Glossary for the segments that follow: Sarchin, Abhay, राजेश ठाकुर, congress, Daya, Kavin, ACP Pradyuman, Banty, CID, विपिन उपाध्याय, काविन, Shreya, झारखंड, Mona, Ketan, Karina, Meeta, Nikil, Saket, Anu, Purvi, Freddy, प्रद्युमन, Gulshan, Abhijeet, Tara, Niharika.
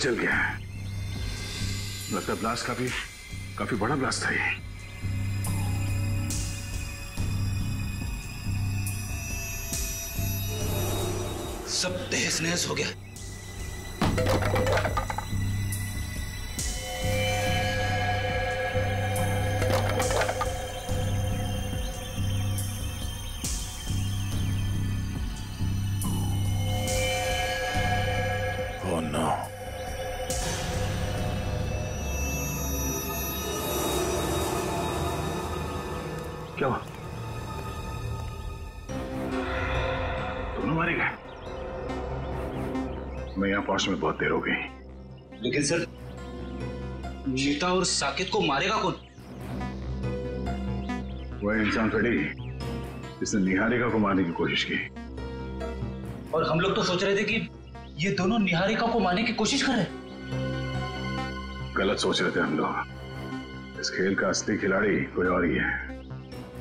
चल गया है। लगता है ब्लास्ट काफी बड़ा ब्लास्ट था ये। सब तहस नहस हो गया। Oh no. क्या हुआ? तुम मारे गए? मैं यहाँ पहुंचने में बहुत देर हो गई। लेकिन सर, मीता और साकेत को मारेगा कौन? वह इंसान खड़ी जिसने निहारिका को मारने की कोशिश की। और हम लोग तो सोच रहे थे कि ये दोनों निहारिका को मारने की कोशिश कर रहे। गलत सोच रहे थे हम लोग। इस खेल का असली खिलाड़ी कोई और ही है।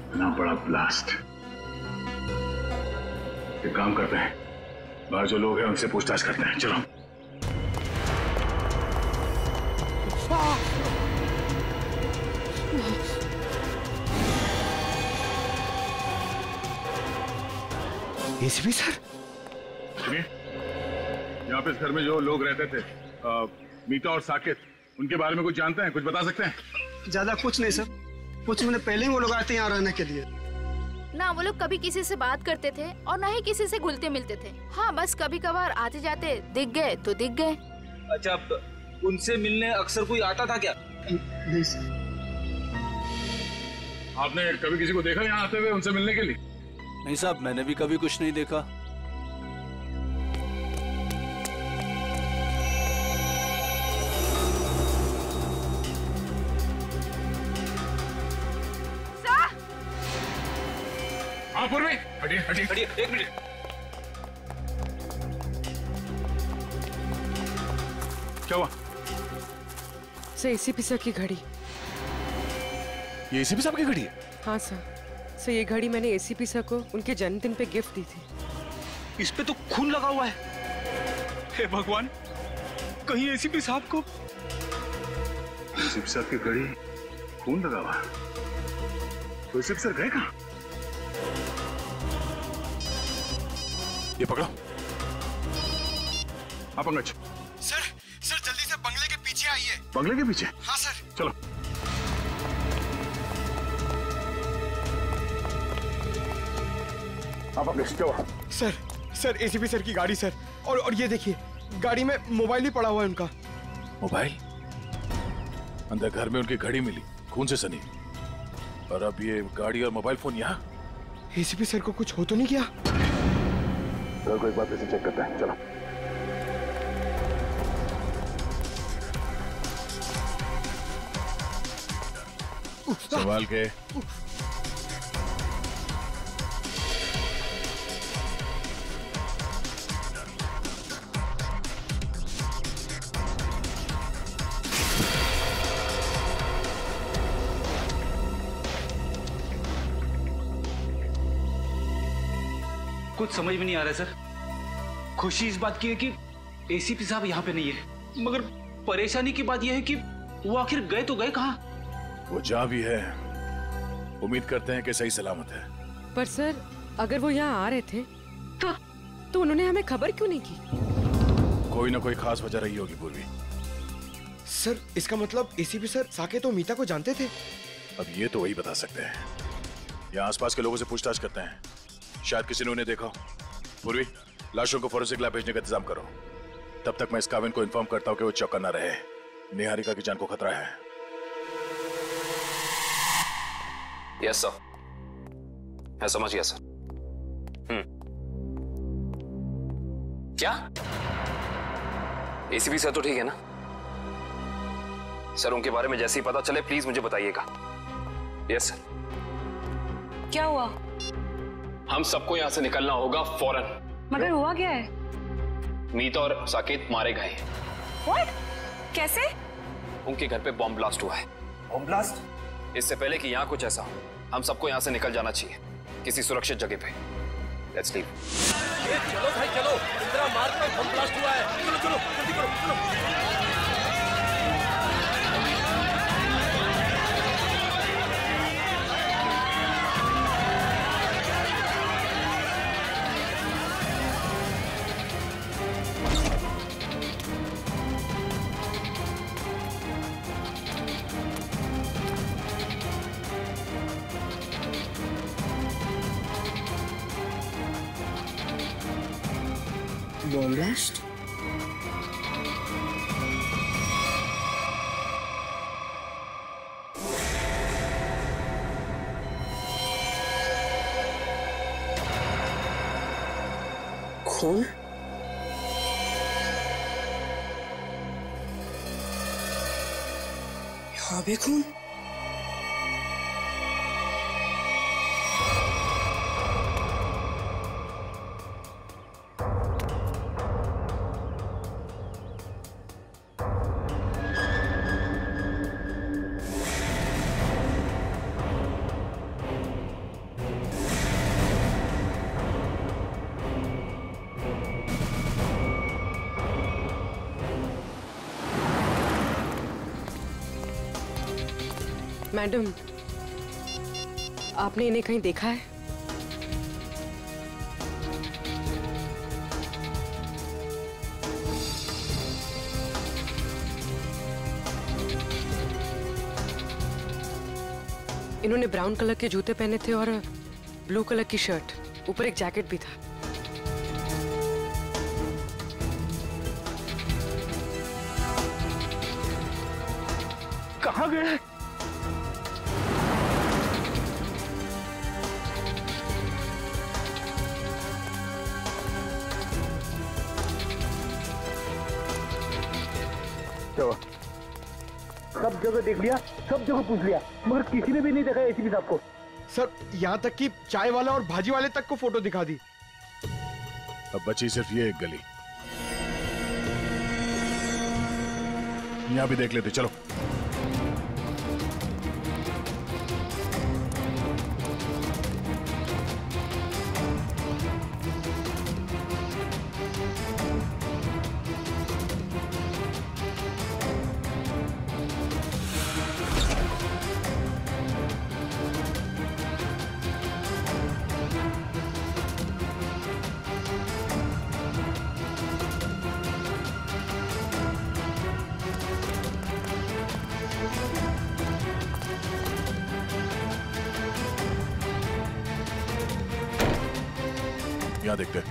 इतना बड़ा ब्लास्ट। एक काम करते हैं, बाहर जो लोग हैं उनसे पूछताछ करते हैं। चलो। एसीपी सर, यहाँ पे इस घर में जो लोग रहते थे, मीता और साकेत, उनके बारे में कुछ जानते हैं? कुछ बता सकते हैं? ज्यादा कुछ नहीं सर, कुछ मैंने पहले ही वो लोग आते हैं यहाँ रहने के लिए। ना वो लोग कभी किसी से बात करते थे और ना ही किसी से घुलते मिलते थे। हाँ बस कभी कभार आते जाते दिख गए तो दिख गए। अच्छा, उनसे मिलने अक्सर कोई आता था क्या? नहीं सर। आपने कभी किसी को देखा यहाँ आते हुए उनसे मिलने के लिए? नहीं साहब, मैंने भी कभी कुछ नहीं देखा। हटिए, एक मिनट। क्या हुआ? सर, एसीपी सर की घड़ी। ये एसीपी साहब की घड़ी है? हाँ सर, ये घड़ी मैंने एसीपी सर को उनके जन्मदिन पे गिफ्ट दी थी। इस पे तो खून लगा हुआ है। हे भगवान, कहीं एसीपी साहब को एसीपी साहब की घड़ी खून लगा हुआ है। तो एसीपी सर गए कहाँ? ये पकड़ो आप अंगज। सर जल्दी से बंगले के पीछे आइए। बंगले के पीछे? हाँ सर। चलो। आप अंगज, क्या हुआ? सर एसीपी सर की गाड़ी सर। और ये देखिए, गाड़ी में मोबाइल ही पड़ा हुआ है उनका। मोबाइल? अंदर घर में उनकी घड़ी मिली, खून से सनी, और अब ये गाड़ी और मोबाइल फोन यहाँ। एसीपी सर को कुछ हो तो नहीं गया? को एक बार फिर से चेक करते हैं। चलो। सवाल के कुछ समझ में नहीं आ रहा है सर। खुशी इस बात की है कि एसीपी साहब यहाँ पे नहीं है, मगर परेशानी की बात यह है कि वो आखिर गए तो गए कहाँ? वो जहाँ भी है, उम्मीद करते हैं कि सही सलामत है। पर सर, अगर वो यहाँ आ रहे थे तो उन्होंने हमें खबर क्यों नहीं की? कोई ना कोई खास वजह रही होगी पूर्वी। सर, इसका मतलब एसीपी सर साकेत और मीता को जानते थे? अब ये तो वही बता सकते हैं। यहाँ आसपास के लोगों से पूछताछ करते हैं, शायद किसी ने उन्हें देखा हो। पूर्वी, लाशों को फोरेंसिक लैब भेजने का इंतजाम करो। तब तक मैं इस काविन को इन्फॉर्म करता हूं कि वो चौका ना रहे। निहारिका की जान को खतरा है। यस सर, मैं समझ गया सर। क्या एसीपी सर तो ठीक है ना? सर, उनके बारे में जैसे ही पता चले प्लीज मुझे बताइएगा। Yes sir. क्या हुआ? हम सबको यहां से निकलना होगा फौरन। मगर हुआ क्या है? मीता और साकेत मारे गए। What? कैसे? उनके घर पे बॉम्ब ब्लास्ट हुआ है। Bomb blast? इससे पहले कि यहाँ कुछ ऐसा हो, हम सबको यहाँ से निकल जाना चाहिए, किसी सुरक्षित जगह पे। Let's leave. चलो भाई चलो, इंदिरा मार्ग पर बम ब्लास्ट हुआ है। चलो चलो जल्दी करो चलो। Bomb blast? Cool. Habe cool. Madam, आपने इन्हें कहीं देखा है? इन्होंने ब्राउन कलर के जूते पहने थे और ब्लू कलर की शर्ट, ऊपर एक जैकेट भी था। कहाँ गए? सब जगह देख लिया, सब जगह पूछ लिया, मगर किसी ने भी नहीं देखा एसीपी साहब को। सर, यहाँ तक कि चाय वाला और भाजी वाले तक को फोटो दिखा दी। अब बची सिर्फ ये एक गली, यहाँ भी देख लेते। चलो देखते हैं।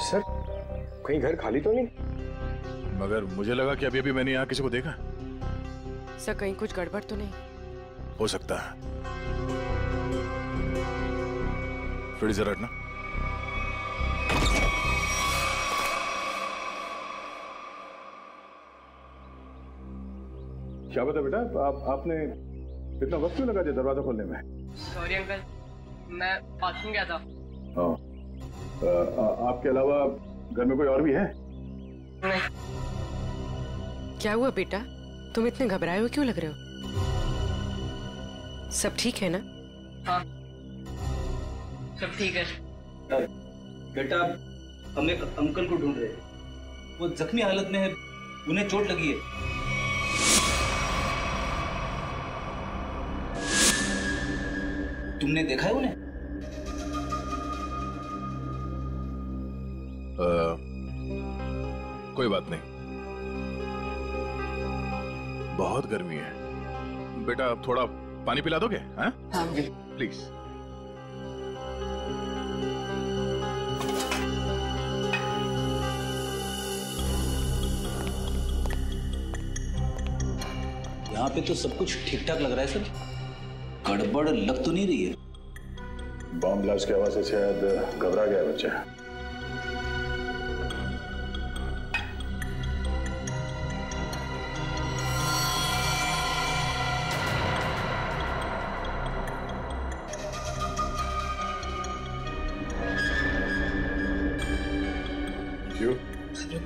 सर, कहीं घर खाली तो नहीं? मगर मुझे लगा कि अभी अभी मैंने यहाँ किसी को देखा। सर, कहीं कुछ गड़बड़ तो नहीं? हो सकता है। थोड़ी जरा हटना। क्या बता बेटा, आपने इतना वक्त क्यों लगा दिया दरवाजा खोलने में? सॉरी अंकल, मैं बाथरूम गया था। हाँ, आपके अलावा घर में कोई और भी है? नहीं। क्या हुआ बेटा, तुम इतने घबराए हो क्यों लग रहे हो? सब ठीक है ना? हाँ, सब ठीक है। बेटा, हम एक अंकल को ढूंढ रहे हैं। वो जख्मी हालत में है, उन्हें चोट लगी है। तुमने देखा है उन्हें? कोई बात नहीं, बहुत गर्मी है। बेटा, अब थोड़ा पानी पिला दोगे? हाँ प्लीज। यहाँ पे तो सब कुछ ठीक ठाक लग रहा है सर, गड़बड़ लग तो नहीं रही है। बम ब्लास्ट की आवाज से शायद घबरा गया बच्चा।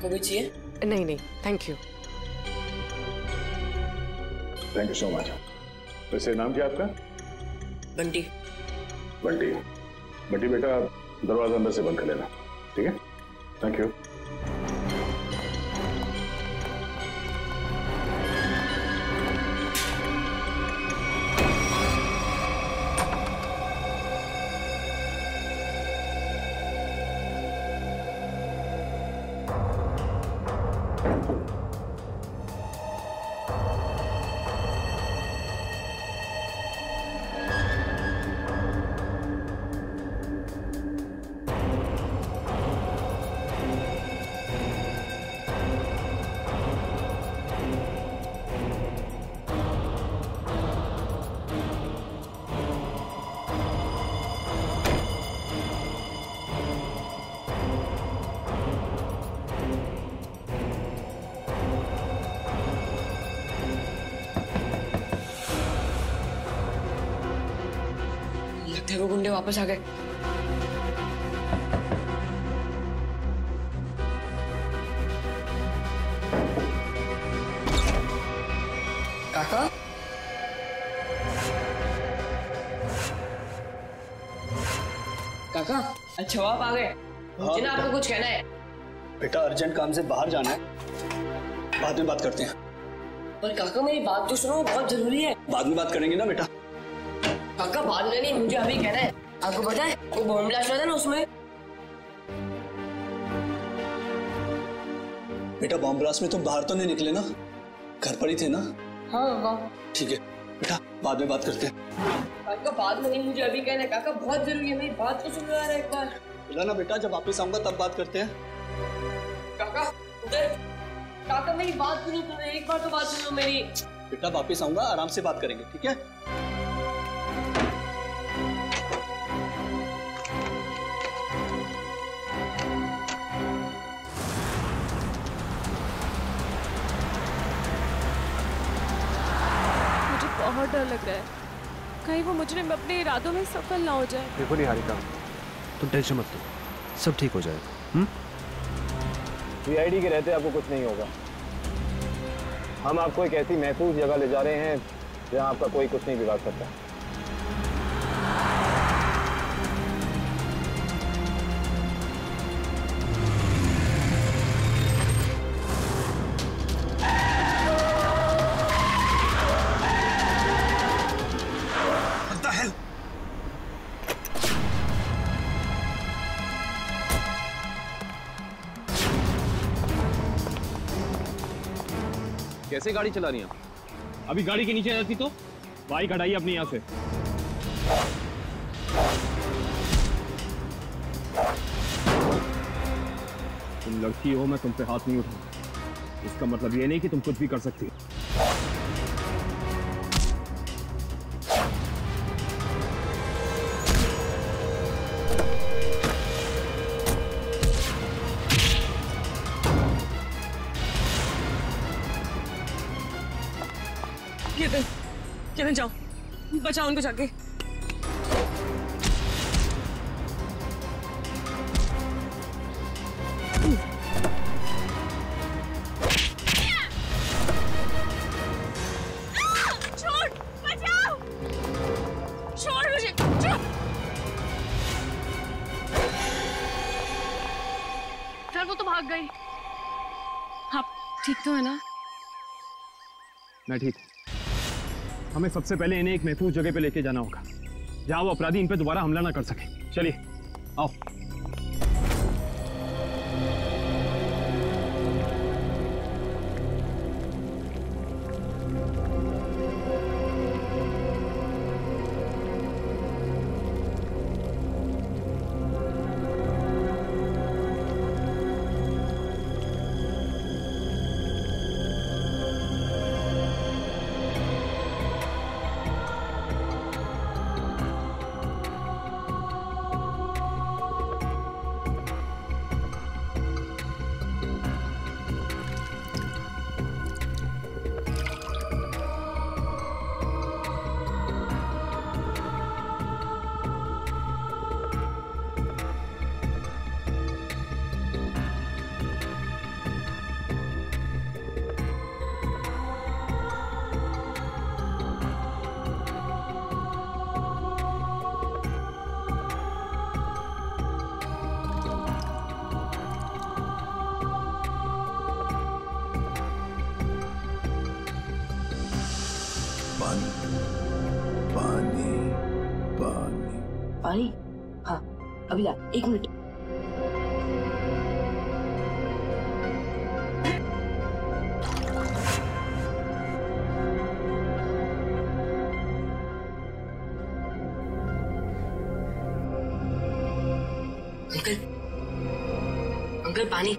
आपको भी चाहिए? नहीं नहीं, thank you. Thank you so much. वैसे नाम क्या आपका? बंटी। बंटी, बंटी बेटा दरवाजा अंदर से बंद कर लेना, ठीक है? Thank you. वो गुंडे वापस आ गए। काका, काका, अच्छा आप आ गए। मुझे ना आपको कुछ कहना है। बेटा अर्जेंट काम से बाहर जाना है, बाद में बात करते हैं। पर काका मेरी बात तो सुनो, बहुत जरूरी है। बाद में बात करेंगे ना बेटा। काका बाद में नहीं, मुझे अभी कहना है। आपको पता है वो बॉम्ब ब्लास्ट हुआ था ना, उसमें? बेटा बॉम्ब ब्लास्ट में तुम बाहर तो नहीं निकले ना, घर पर ही थे ना? हाँ। ठीक है बेटा, बाद में बात करते हैं। काका बाद में नहीं, मुझे अभी कहना है। काका बहुत जरूरी है, मेरी बात तो सुन रहा है एक बार। बोला ना बेटा, जब वापिस आऊंगा तब बात करते हैं। काका उधर, काका मेरी बात सुनो, तुम्हें एक बार तो बात सुनो मेरी। बेटा वापिस आऊंगा, आराम से बात करेंगे, ठीक है? बहुत डर लग रहा है कहीं वो मुझे अपने इरादों में सफल ना हो जाए। देखो निहारिका, तुम टेंशन मत लो, सब ठीक हो जाएगा। CID के रहते आपको कुछ नहीं होगा। हम आपको एक ऐसी महफूज जगह ले जा रहे हैं जहां आपका कोई कुछ नहीं बिगाड़ सकता। कैसे गाड़ी चला रही हैं? अभी गाड़ी के नीचे जाती तो बाइक हटाइए अपने यहाँ से। तुम लड़की हो, मैं तुम पे हाथ नहीं उठाऊंगा। इसका मतलब ये नहीं कि तुम कुछ भी कर सकती हो। केतन जाओ, बचाओ उनको जाके। सर वो तो भाग गई। आप ठीक तो है ना? मैं ठीक। हमें सबसे पहले इन्हें एक महफूज जगह पे लेके जाना होगा जहां वो अपराधी इन पे दोबारा हमला ना कर सके। चलिए आओ। पानी पानी पानी। हाँ अभी ला, एक मिनट। अंकल पानी।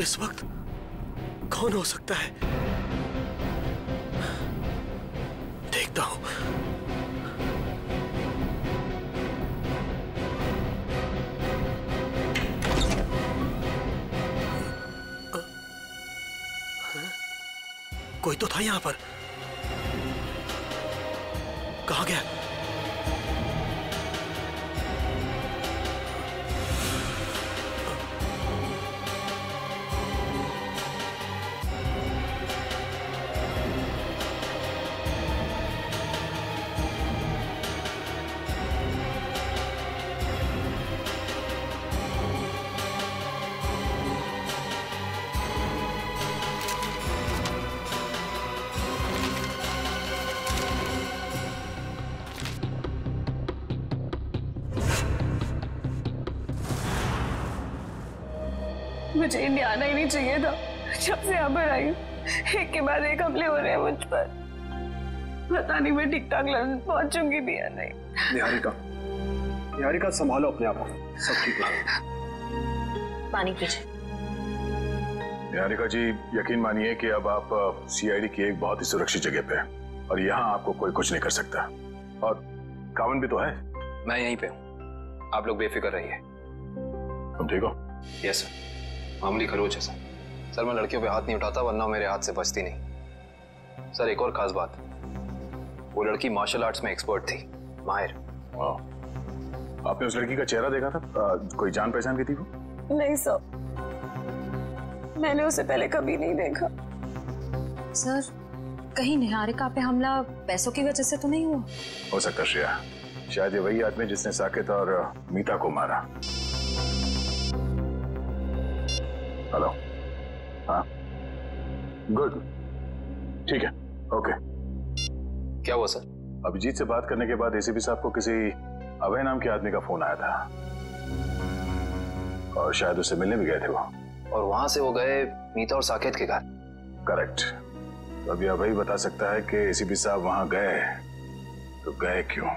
इस वक्त कौन हो सकता है? देखता हूं। कोई तो था यहां पर, कहां गया? मुझे इंडिया आना ही नहीं चाहिए था। जब से यहाँ पर आई हूँ एक के बाद एक हमले हो रहे हैं मुझ पर। पता नहीं मैं ठीक ठाक लंदन पहुंचूंगी भी या नहीं। निहारिका, निहारिका संभालो अपने आप को, सब ठीक है। पानी पीजिए। निहारिका जी यकीन मानिए कि अब आप सीआईडी की एक बहुत ही सुरक्षित जगह पे हैं और यहाँ आपको कोई कुछ नहीं कर सकता। और कावन भी तो है। मैं यहीं पे हूँ, आप लोग बेफिक्र रहिए। तुम ठीक हो? यस सर, मामूली खरोच है सर। सर मैं लड़कियों पे हाथ नहीं उठाता वरना मेरे हाथ से बचती नहीं। सर एक और खास बात, वो लड़की मार्शल आर्ट्स में एक्सपर्ट थी, माहिर। आपने उस लड़की का चेहरा देखा था? कोई जान पहचान की थी वो? नहीं सर, मैंने उसे पहले कभी नहीं देखा। सर कहीं निहारिका पे हमला पैसों की वजह से तो नहीं हुआ? हो सकता श्रेया, शायद ये वही आदमी जिसने साकेत और मीता को मारा। हेलो, हाँ गुड, ठीक है, ओके। क्या हुआ सर? अभिजीत से बात करने के बाद एसीपी साहब को किसी अभय नाम के आदमी का फोन आया था और शायद उससे मिलने भी गए थे वो, और वहां से वो गए मीता और साकेत के घर। करेक्ट। तो अभी अभय बता सकता है कि एसीपी साहब वहां गए तो गए क्यों।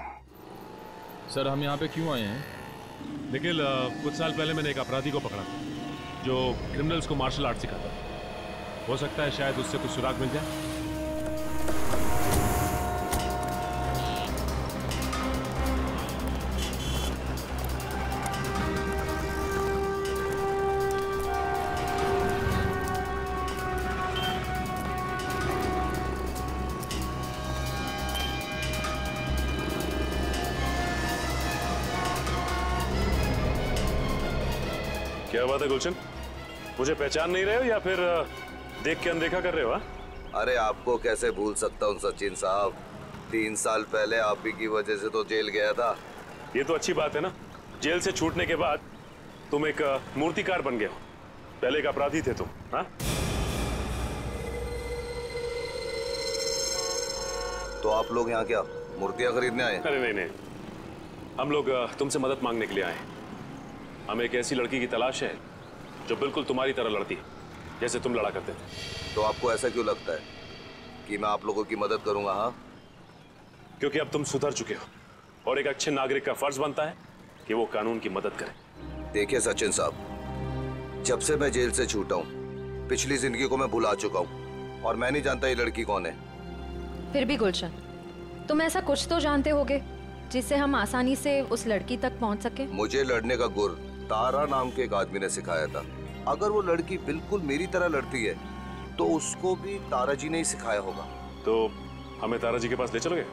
सर हम यहाँ पे क्यों आए हैं? निखिल, कुछ साल पहले मैंने एक अपराधी को पकड़ा जो क्रिमिनल्स को मार्शल आर्ट सिखाता है। हो सकता है शायद उससे कुछ सुराग मिल जाए। क्या बात है गुलशन, मुझे पहचान नहीं रहे हो या फिर देख के अनदेखा कर रहे हो? अरे आपको कैसे भूल सकता हूँ सचिन साहब, 3 साल पहले आप ही की वजह से तो जेल गया था। ये तो अच्छी बात है ना, जेल से छूटने के बाद तुम एक मूर्तिकार बन गए हो, पहले एक अपराधी थे तुम। हाँ तो आप लोग यहाँ क्या मूर्तियाँ खरीदने आए? अरे नहीं नहीं, हम लोग तुमसे मदद मांगने के लिए आए। हमें एक ऐसी लड़की की तलाश है जो बिल्कुल तुम्हारी तरह लड़ती है, जैसे तुम लड़ा करते थे। तो आपको ऐसा क्यों लगता है कि मैं आप लोगों की मदद करूंगा? हाँ क्योंकि अब तुम सुधर चुके हो और एक अच्छे नागरिक का फर्ज बनता है कि वो कानून की मदद करे। देखिए सचिन साहब, जब से मैं जेल से छूटा हूँ पिछली जिंदगी को मैं भुला चुका हूँ और मैं नहीं जानता ये लड़की कौन है। फिर भी गुलशन, तुम ऐसा कुछ तो जानते होगे जिससे हम आसानी से उस लड़की तक पहुँच सके। मुझे लड़ने का गुर तारा नाम के एक आदमी ने सिखाया था। अगर वो लड़की बिल्कुल मेरी तरह लड़ती है तो उसको भी तारा जी ने ही सिखाया होगा। तो हमें तारा जी के पास ले चलोगे?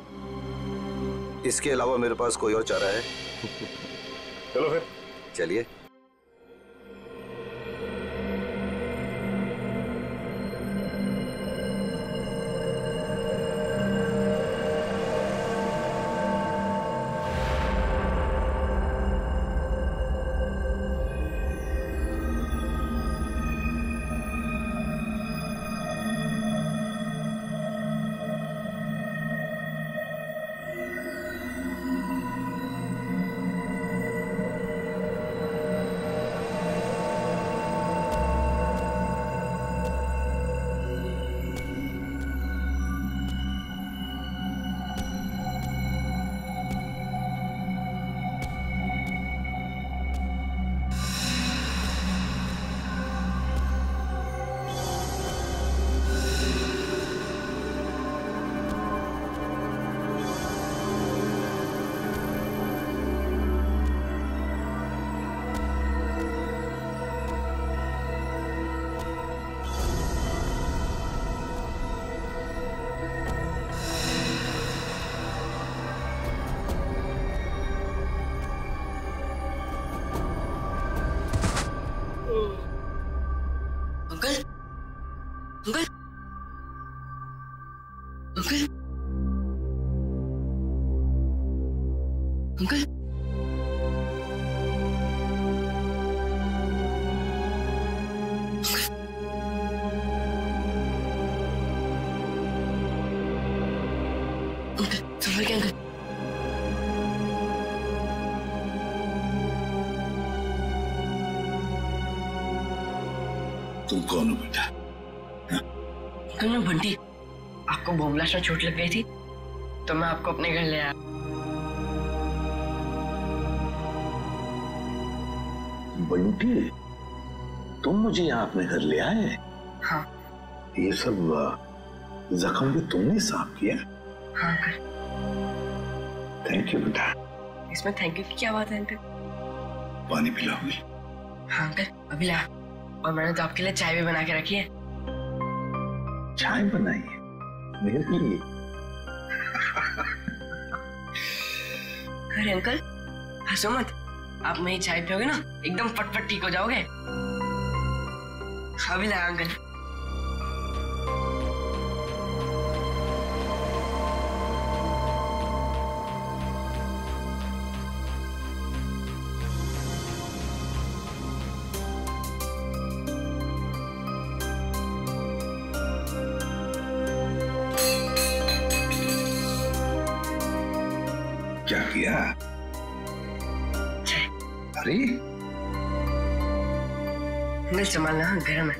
इसके अलावा मेरे पास कोई और चारा है? चलो फिर चलिए। तुम कौन हो बेटा? अंकल मैं बंटी, आपको बोबला सा चोट लग गई थी तो मैं आपको अपने घर ले आया। बंटी तुम मुझे यहाँ अपने घर ले आए? हाँ। ये सब जख्म भी तुमने साफ किया? हाँ अंकल। थैंक यू बेटा। इसमें थैंक यू की क्या बात है अंकल? पानी पिलाओगे? हाँ अंकल अभी ला। और मैंने तो आपके लिए चाय भी बना के रखी है। चाय बनाई है मेरे लिए? अरे अंकल हंसो मत, आप मेरी चाय पियोगे ना एकदम फटफट ठीक हो जाओगे। अभी ला अंकल। संभालना गर्म है।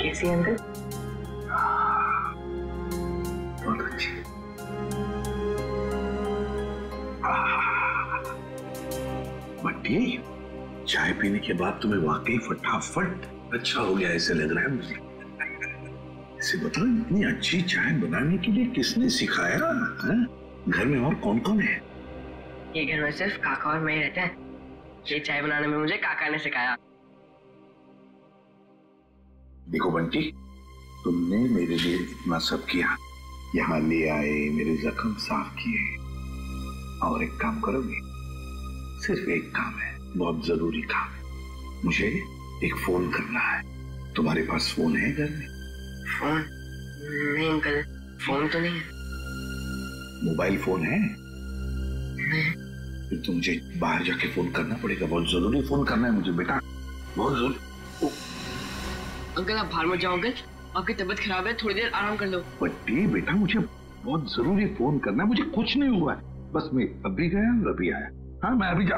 कैसी है अंकल? बहुत अच्छी। बंटी चाय पीने के बाद तुम्हें वाकई फटाफट अच्छा हो गया ऐसे लग रहा है मुझे। इसे बताओ इतनी अच्छी चाय बनाने के लिए किसने सिखाया है? घर में और कौन कौन है? ये घर में सिर्फ काका और मैं ही रहते हैं। ये चाय बनाने में मुझे काका ने सिखाया। देखो बंटी तुमने मेरे लिए इतना सब किया, यहाँ ले आए, मेरे जख्म साफ किए। और एक काम करोगे? सिर्फ एक काम है, बहुत जरूरी काम है। मुझे एक फोन करना है। तुम्हारे पास फोन है घर में? फोन? नहीं अंकल फोन तो नहीं है। मोबाइल फोन है? नहीं। फिर तो मुझे बाहर जाके फोन करना पड़ेगा, बहुत जरूरी फोन करना है मुझे बेटा, बहुत जरूरी। अंकल आप बाहर मत जाओ अंकल, आपकी तबीयत खराब है, थोड़ी देर आराम कर लो। बट्टी बेटा मुझे बहुत जरूरी फोन करना है, मुझे कुछ नहीं हुआ है, बस मैं अभी गया और अभी आया। हाँ मैं अभी जा।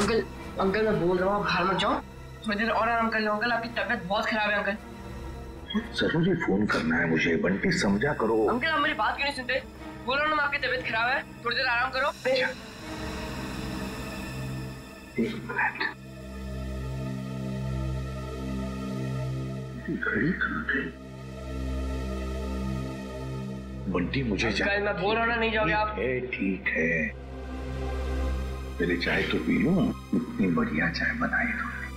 अंकल अंकल मैं बोल रहा हूँ बाहर मत जाओ, थोड़ी देर और आराम कर लो। अंकल आपकी तबीयत बहुत खराब है अंकल। बहुत जरूरी फोन करना है मुझे बंटी, समझा करो। अंकल आप मेरी बात क्यों नहीं सुनते? बोलो ना आपकी तबीयत खराब है, थोड़ी देर आराम करो। एक मिनट, घड़ी कहाँ गई? बंटी मुझे मैं बोल रहा नहीं जाओगे आप? ठीक है मेरे, चाय तो पी लो, इतनी बढ़िया चाय बनाई तुमने,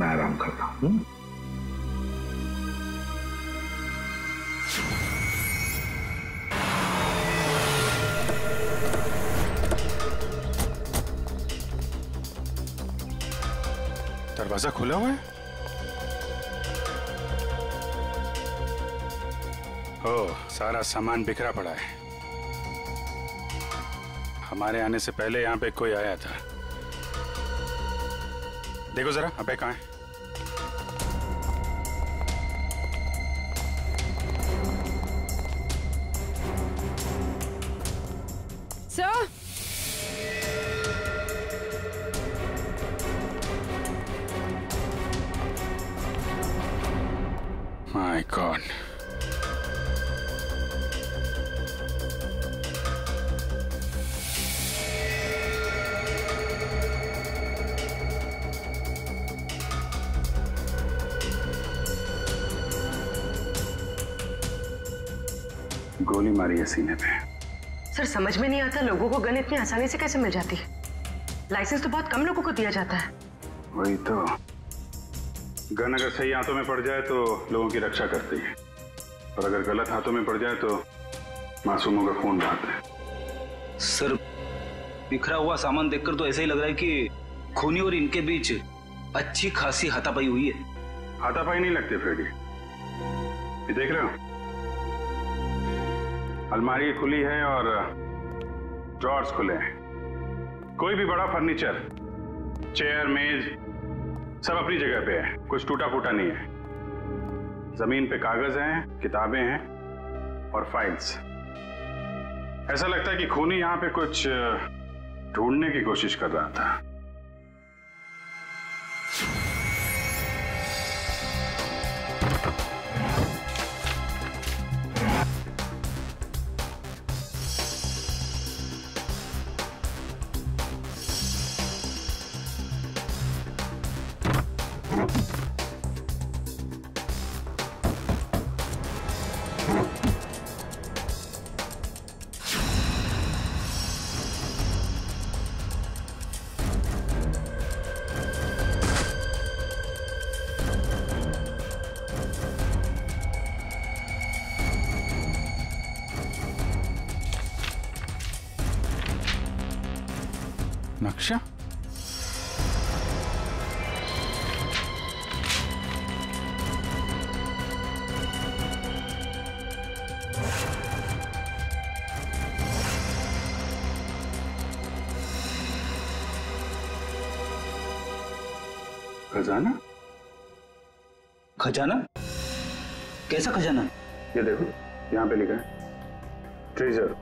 मैं आराम करता हूँ। दरवाजा खुला हुआ है। सारा सामान बिखरा पड़ा है। हमारे आने से पहले यहाँ पे कोई आया था। देखो जरा अबे कहाँ है। सर माय गॉड, गोली मारी है सीने पे। सर समझ में नहीं आता लोगों को गन इतनी आसानी से कैसे मिल जाती है। लाइसेंस तो बहुत कम लोगों को दिया जाता है। वही तो, गन अगर सही हाथों में पड़ जाए तो लोगों की रक्षा करती है, और अगर गलत हाथों में पड़ जाए तो मासूमों का खून बहाता है। सर बिखरा हुआ सामान देखकर तो ऐसा ही लग रहा है कि खूनी और इनके बीच अच्छी खासी हाथापाई हुई है। हाथापाई नहीं लगती फ्रेडी, ये देख रहे हो अलमारी खुली है और ड्रॉर्स खुले हैं। कोई भी बड़ा फर्नीचर, चेयर मेज सब अपनी जगह पे है, कुछ टूटा फूटा नहीं है। जमीन पे कागज हैं, किताबें हैं और फाइल्स। ऐसा लगता है कि खूनी यहाँ पे कुछ ढूंढने की कोशिश कर रहा था। नक्शा, खजाना। खजाना? कैसा खजाना? ये देखो यहाँ पे लिखा है ट्रेजर,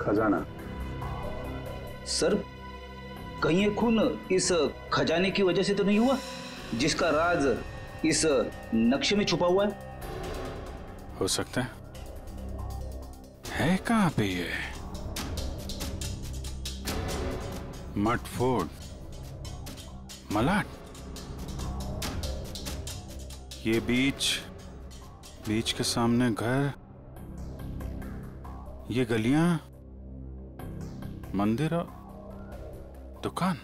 खजाना। सर कहीं ये खून इस खजाने की वजह से तो नहीं हुआ जिसका राज इस नक्शे में छुपा हुआ है? हो सकता है। कहाँ पे ये मटफोड़ मलाट? ये बीच के सामने घर, ये गलियां, मंदिर, दुकान।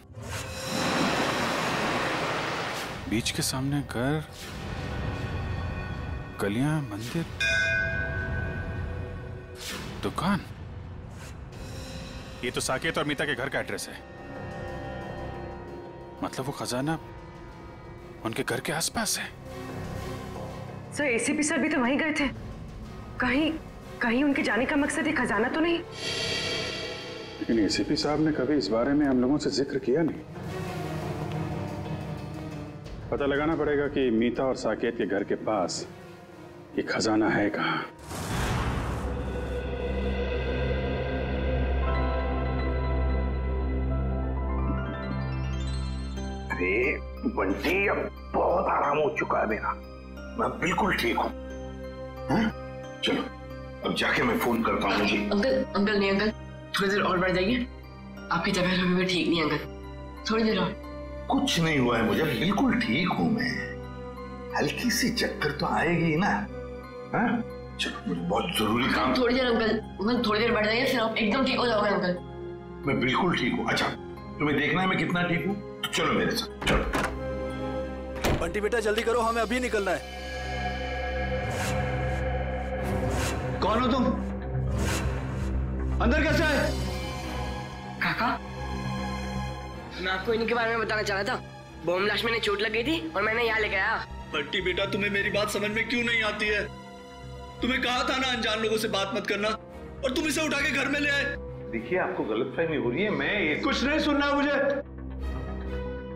बीच के सामने घर, गलियां, मंदिर, दुकान। ये तो साकेत और मीता के घर का एड्रेस है। मतलब वो खजाना उनके घर के आसपास है। सर एसीपी सर भी तो वहीं गए थे। कहीं उनके जाने का मकसद ये खजाना तो नहीं? लेकिन एसीपी साहब ने कभी इस बारे में हम लोगों से जिक्र किया नहीं। पता लगाना पड़ेगा कि मीता और साकेत के घर के पास ये खजाना है कहाँ। बंटी अब बहुत आराम हो चुका है मेरा, मैं बिल्कुल ठीक हूँ। चलो अब जाके मैं फोन करता हूँ। अंकल नहीं अंकल, थोड़ी देर और बढ़ जाइए, आपकी तबीयत अभी भी ठीक नहीं अंकल, थोड़ी देर और। कुछ नहीं हुआ है मुझे, बिल्कुल ठीक हूँ मैं, हल्की सी चक्कर तो आएगी ना। चलो मुझे बहुत जरूरी काम। थोड़ी देर अंकल, मैं थोड़ी देर बैठ जाइए, फिर आप एकदम ठीक हो जाओगे अंकल। मैं बिल्कुल ठीक हूँ। अच्छा तुम्हें देखना है मैं कितना ठीक हूँ, तो चलो मेरे साथ। चलो बंटी बेटा जल्दी करो, हमें अभी निकलना है। कौन हो तुम? अंदर कैसे आए? काका, मैं आपको इनके बारे में बताना चाह रहा था। बॉम्ब ब्लास्ट में चोट लगी थी और मैंने यहाँ लेके आया। बंटी बेटा तुम्हें मेरी बात समझ में क्यों नहीं आती है? तुम्हें कहा था ना अनजान लोगों से बात मत करना, और तुम इसे उठा के घर में ले आए। देखिए आपको गलतफहमी हो रही है। मैं कुछ नहीं सुनना मुझे,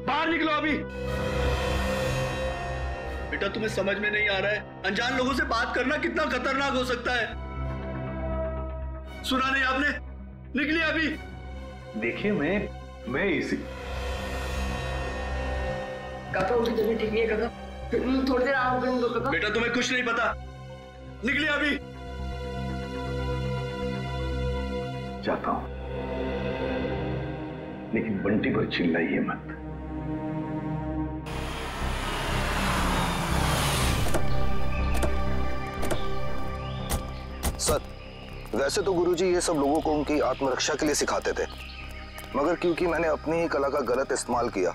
बाहर निकलो अभी। बेटा तुम्हें समझ में नहीं आ रहा है अनजान लोगों से बात करना कितना खतरनाक हो सकता है। सुना नहीं आपने? निकलिए अभी। देखिए मैं इसी काका उनकी तबीयत ठीक नहीं है काका, थोड़ी देर आप रुक जाओ काका। बेटा तुम्हें कुछ नहीं पता, निकलिए अभी। जाता हूं लेकिन बंटी पर चिल्लाइए मत। सर वैसे तो गुरुजी ये सब लोगों को उनकी आत्मरक्षा के लिए सिखाते थे, मगर क्योंकि मैंने अपनी ही कला का गलत इस्तेमाल किया,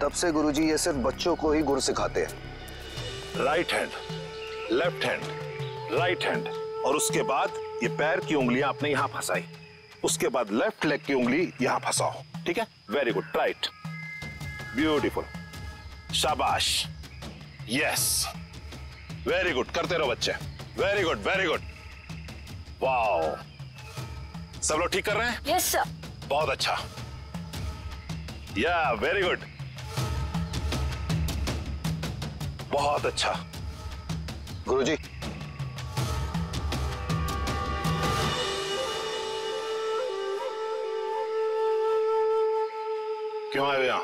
तब से गुरुजी ये सिर्फ बच्चों को ही गुर सिखाते हैं। Right hand, left hand, right hand, और उसके बाद ये पैर की उंगलियां आपने यहाँ फंसाई, उसके बाद लेफ्ट लेग की उंगली यहाँ फंसाओ, ठीक है? वेरी गुड, राइट, ब्यूटीफुल, शाबाश, यस, वेरी गुड, करते रहो बच्चे, very good, very good, wow. सब लोग ठीक कर रहे हैं? Yes sir. बहुत अच्छा, या वेरी गुड, बहुत अच्छा। गुरुजी क्यों आए हो यहाँ?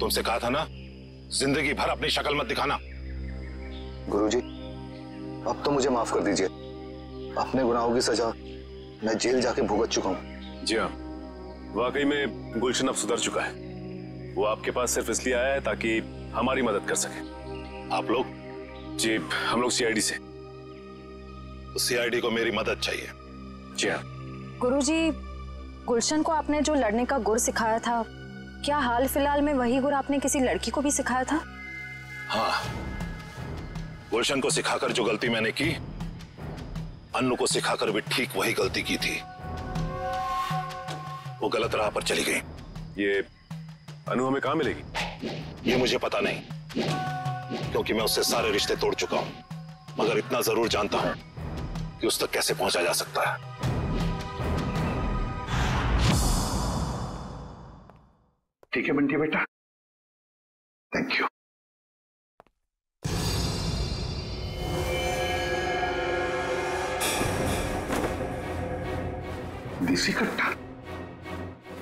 तुमसे कहा था ना जिंदगी भर अपनी शक्ल मत दिखाना। गुरुजी अब तो मुझे माफ कर दीजिए, अपने गुनाहों की सजा मैं जेल जाके भुगत चुका हूँ। जी हाँ, वाकई में गुलशन अब सुधर चुका है। वो आपके पास सिर्फ इसलिए आया है ताकि हमारी मदद कर सके। आप लोग? जी हम लोग सीआईडी से। तो सीआईडी को मेरी मदद चाहिए। जी हाँ। गुरुजी गुलशन को आपने जो लड़ने का गुर सिखाया था, क्या हाल फिलहाल में वही गुर आपने किसी लड़की को भी सिखाया था? हाँ, गुलशन को सिखाकर जो गलती मैंने की, अन्नू को सिखाकर भी ठीक वही गलती की थी। वो गलत राह पर चली गई। ये अनु हमें कहाँ मिलेगी? ये मुझे पता नहीं, क्योंकि मैं उससे सारे रिश्ते तोड़ चुका हूं, मगर इतना जरूर जानता हूं कि उस तक कैसे पहुंचा जा सकता है। ठीक है बंटी बेटा, थैंक यू। देसी कट्टा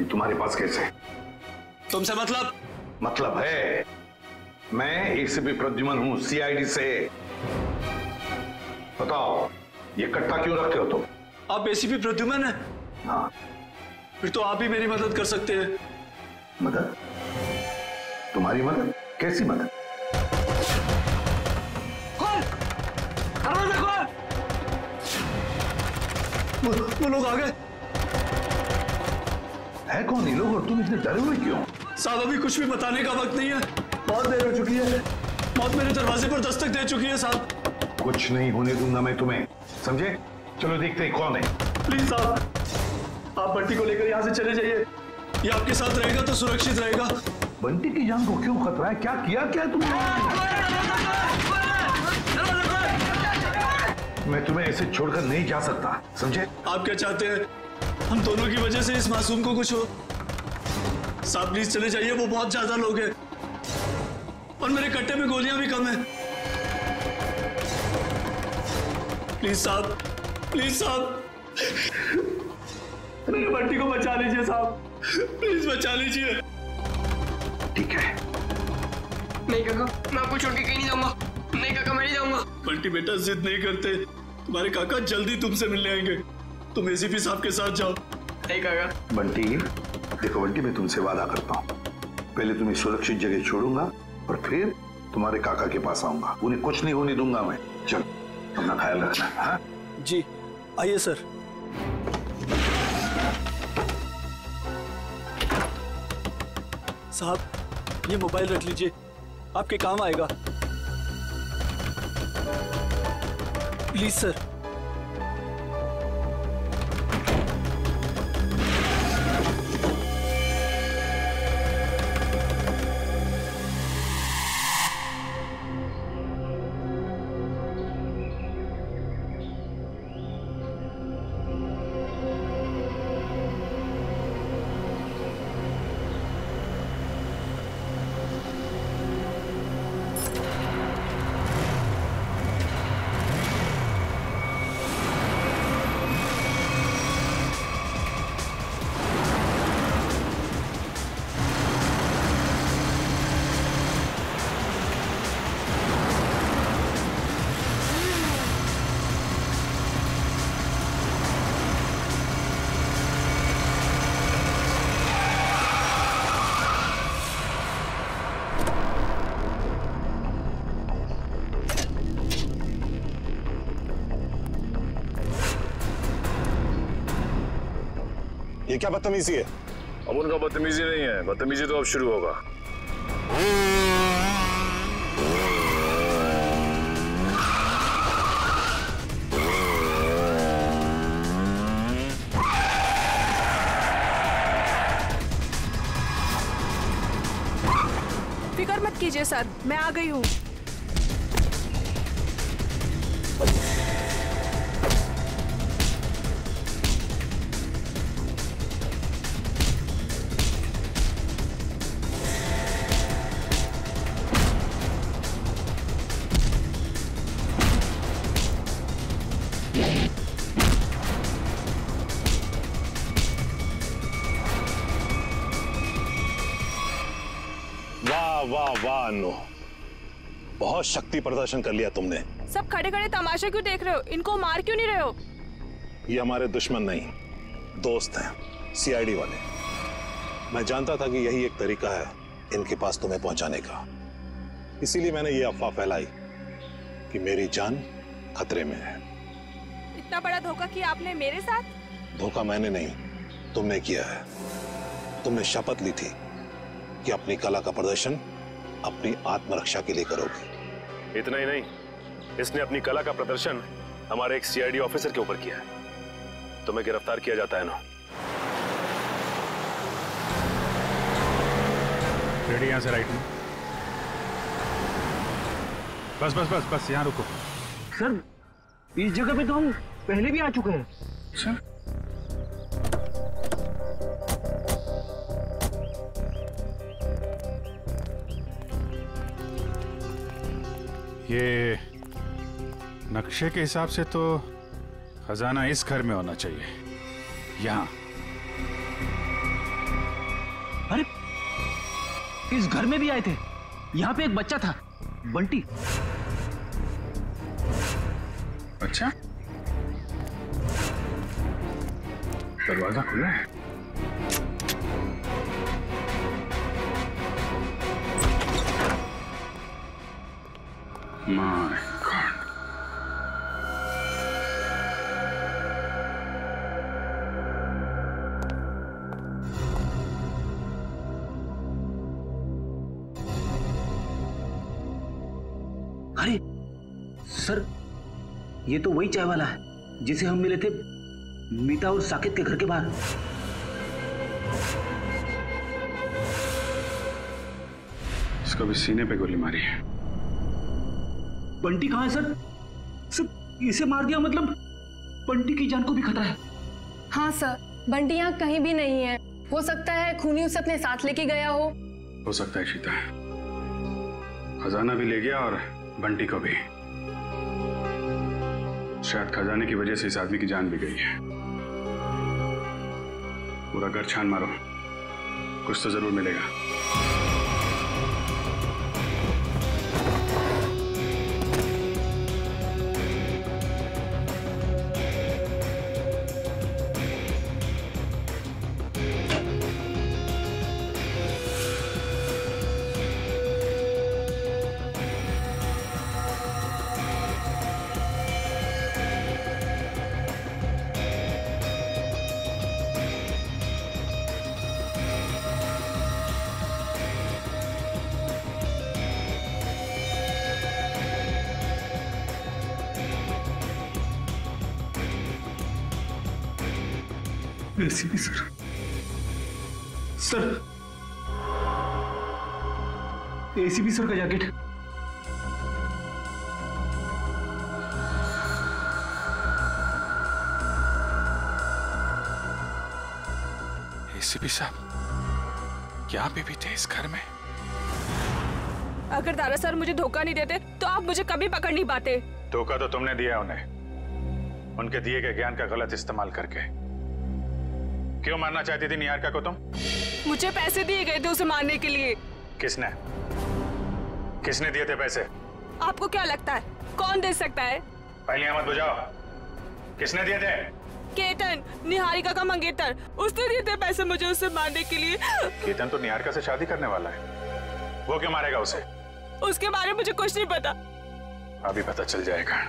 ये तुम्हारे पास कैसे? तुमसे मतलब है मैं एसीपी प्रद्युमन हूं सीआईडी से। बताओ ये कट्टा क्यों रखते हो तुम? आप एसीपी प्रद्युमन है? हाँ। फिर तो आप ही मेरी मदद कर सकते हैं। मदद? तुम्हारी मदद? कैसी मदद? वो लोग आ गए। है कौन ये लोग और तुम इतने डरे हुए क्यों? साहब अभी कुछ भी बताने का वक्त नहीं है, बहुत देर हो चुकी है। मौत मेरे दरवाजे पर दस्तक दे चुकी है साहब। कुछ नहीं होने दूंगा मैं तुम्हें, समझे? चलो देखते हैं कौन है। प्लीज साहब आप बंटी को लेकर यहाँ से चले जाइए, ये आपके साथ रहेगा तो सुरक्षित रहेगा। बंटी की जान को क्यों खतरा है? क्या किया क्या तुमने? मैं तुम्हें ऐसे छोड़कर नहीं जा सकता, समझे? आप क्या चाहते हैं हम दोनों की वजह से इस मासूम को कुछ हो? साहब प्लीज चले जाइए, वो बहुत ज्यादा लोग हैं और मेरे कट्टे में गोलियां भी कम है। प्लीज साहब, प्लीज साहब, मेरे बंटी को बचा लीजिए साहब, प्लीज बचा लीजिए। ठीक है। नहीं काका मैं आपको छोड़ के कहीं नहीं जाऊंगा। नहीं काका मैं नहीं जाऊंगा। बंटी बेटा जिद नहीं करते, तुम्हारे काका जल्दी तुमसे मिलने आएंगे, तुम एसीपी साहब के साथ जाओ। नहीं काका। बंटी देखो बंटी मैं तुमसे वादा करता हूँ, पहले तुम्हें सुरक्षित जगह छोड़ूंगा और फिर तुम्हारे काका के पास आऊंगा, उन्हें कुछ नहीं होने दूंगा मैं। चलो अपना ख्याल रखना। हाँ जी, आइए सर। साहब ये मोबाइल रख लीजिए, आपके काम आएगा। Please sir. ये क्या बदतमीजी है? अब उनका बदतमीजी नहीं है, बदतमीजी तो अब शुरू होगा। फिक्र मत कीजिए सर, मैं आ गई हूँ। बहुत शक्ति प्रदर्शन कर लिया तुमने। सब खड़े खड़े तमाशा क्यों देख रहे हो? इनको मार क्यों नहीं रहे हो? ये हमारे दुश्मन नहीं, दोस्त हैं, सीआईडी वाले। मैं जानता था कि यही एक तरीका है इनके पास तुम्हें पहुंचाने का, इसीलिए मैंने ये अफवाह फैलाई कि मेरी जान खतरे में है। इतना बड़ा धोखा किया आपने मेरे साथ? धोखा मैंने नहीं, तुमने किया है। तुमने शपथ ली थी कि अपनी कला का प्रदर्शन अपनी आत्मरक्षा के लिए करोगे। इतना ही नहीं, इसने अपनी कला का प्रदर्शन हमारे एक सीआईडी ऑफिसर के ऊपर किया है। तुम्हें गिरफ्तार किया जाता है ना। रेडी, यहाँ से राइट में। बस बस बस बस, यहाँ रुको। सर इस जगह पे तो हम पहले भी आ चुके हैं। सर ये नक्शे के हिसाब से तो खजाना इस घर में होना चाहिए, यहाँ। अरे इस घर में भी आए थे, यहाँ पे एक बच्चा था, बंटी। अच्छा, दरवाजा खुला है। My God. अरे सर, ये तो वही चाय वाला है जिसे हम मिले थे मीता और साकेत के घर के बाहर। इसको भी सीने पे गोली मारी है। बंटी कहाँ है सर? सर इसे मार दिया मतलब बंटी की जान को भी खतरा है। हाँ सर, बंटी यहाँ कहीं भी नहीं है। हो सकता है खूनी उसे अपने साथ लेके गया हो सकता है शीता। खजाना भी ले गया और बंटी को भी। शायद खजाने की वजह से इस आदमी की जान भी गई है। पूरा घर छान मारो, कुछ तो जरूर मिलेगा। ACP sir, sir ACP sir का जैकेट। एसीपी साहब क्या आप भी थे इस घर में? अगर तारा सर मुझे धोखा नहीं देते तो आप मुझे कभी पकड़ नहीं पाते। धोखा तो तुमने दिया उन्हें, उनके दिए गए ज्ञान का गलत इस्तेमाल करके। क्यों मारना चाहती थी निहारिका को तुम? मुझे पैसे दिए गए थे उसे मारने के लिए। किसने किसने दिए थे पैसे? आपको क्या लगता है कौन दे सकता है? पहले मत बुझाओ, किसने दिए थे? केतन, निहारिका का मंगेतर, उसने दिए थे पैसे मुझे उसे मारने के लिए। केतन तो निहारिका से शादी करने वाला है, वो क्यों मारेगा उसे? उसके बारे में मुझे कुछ नहीं पता। अभी पता चल जाएगा।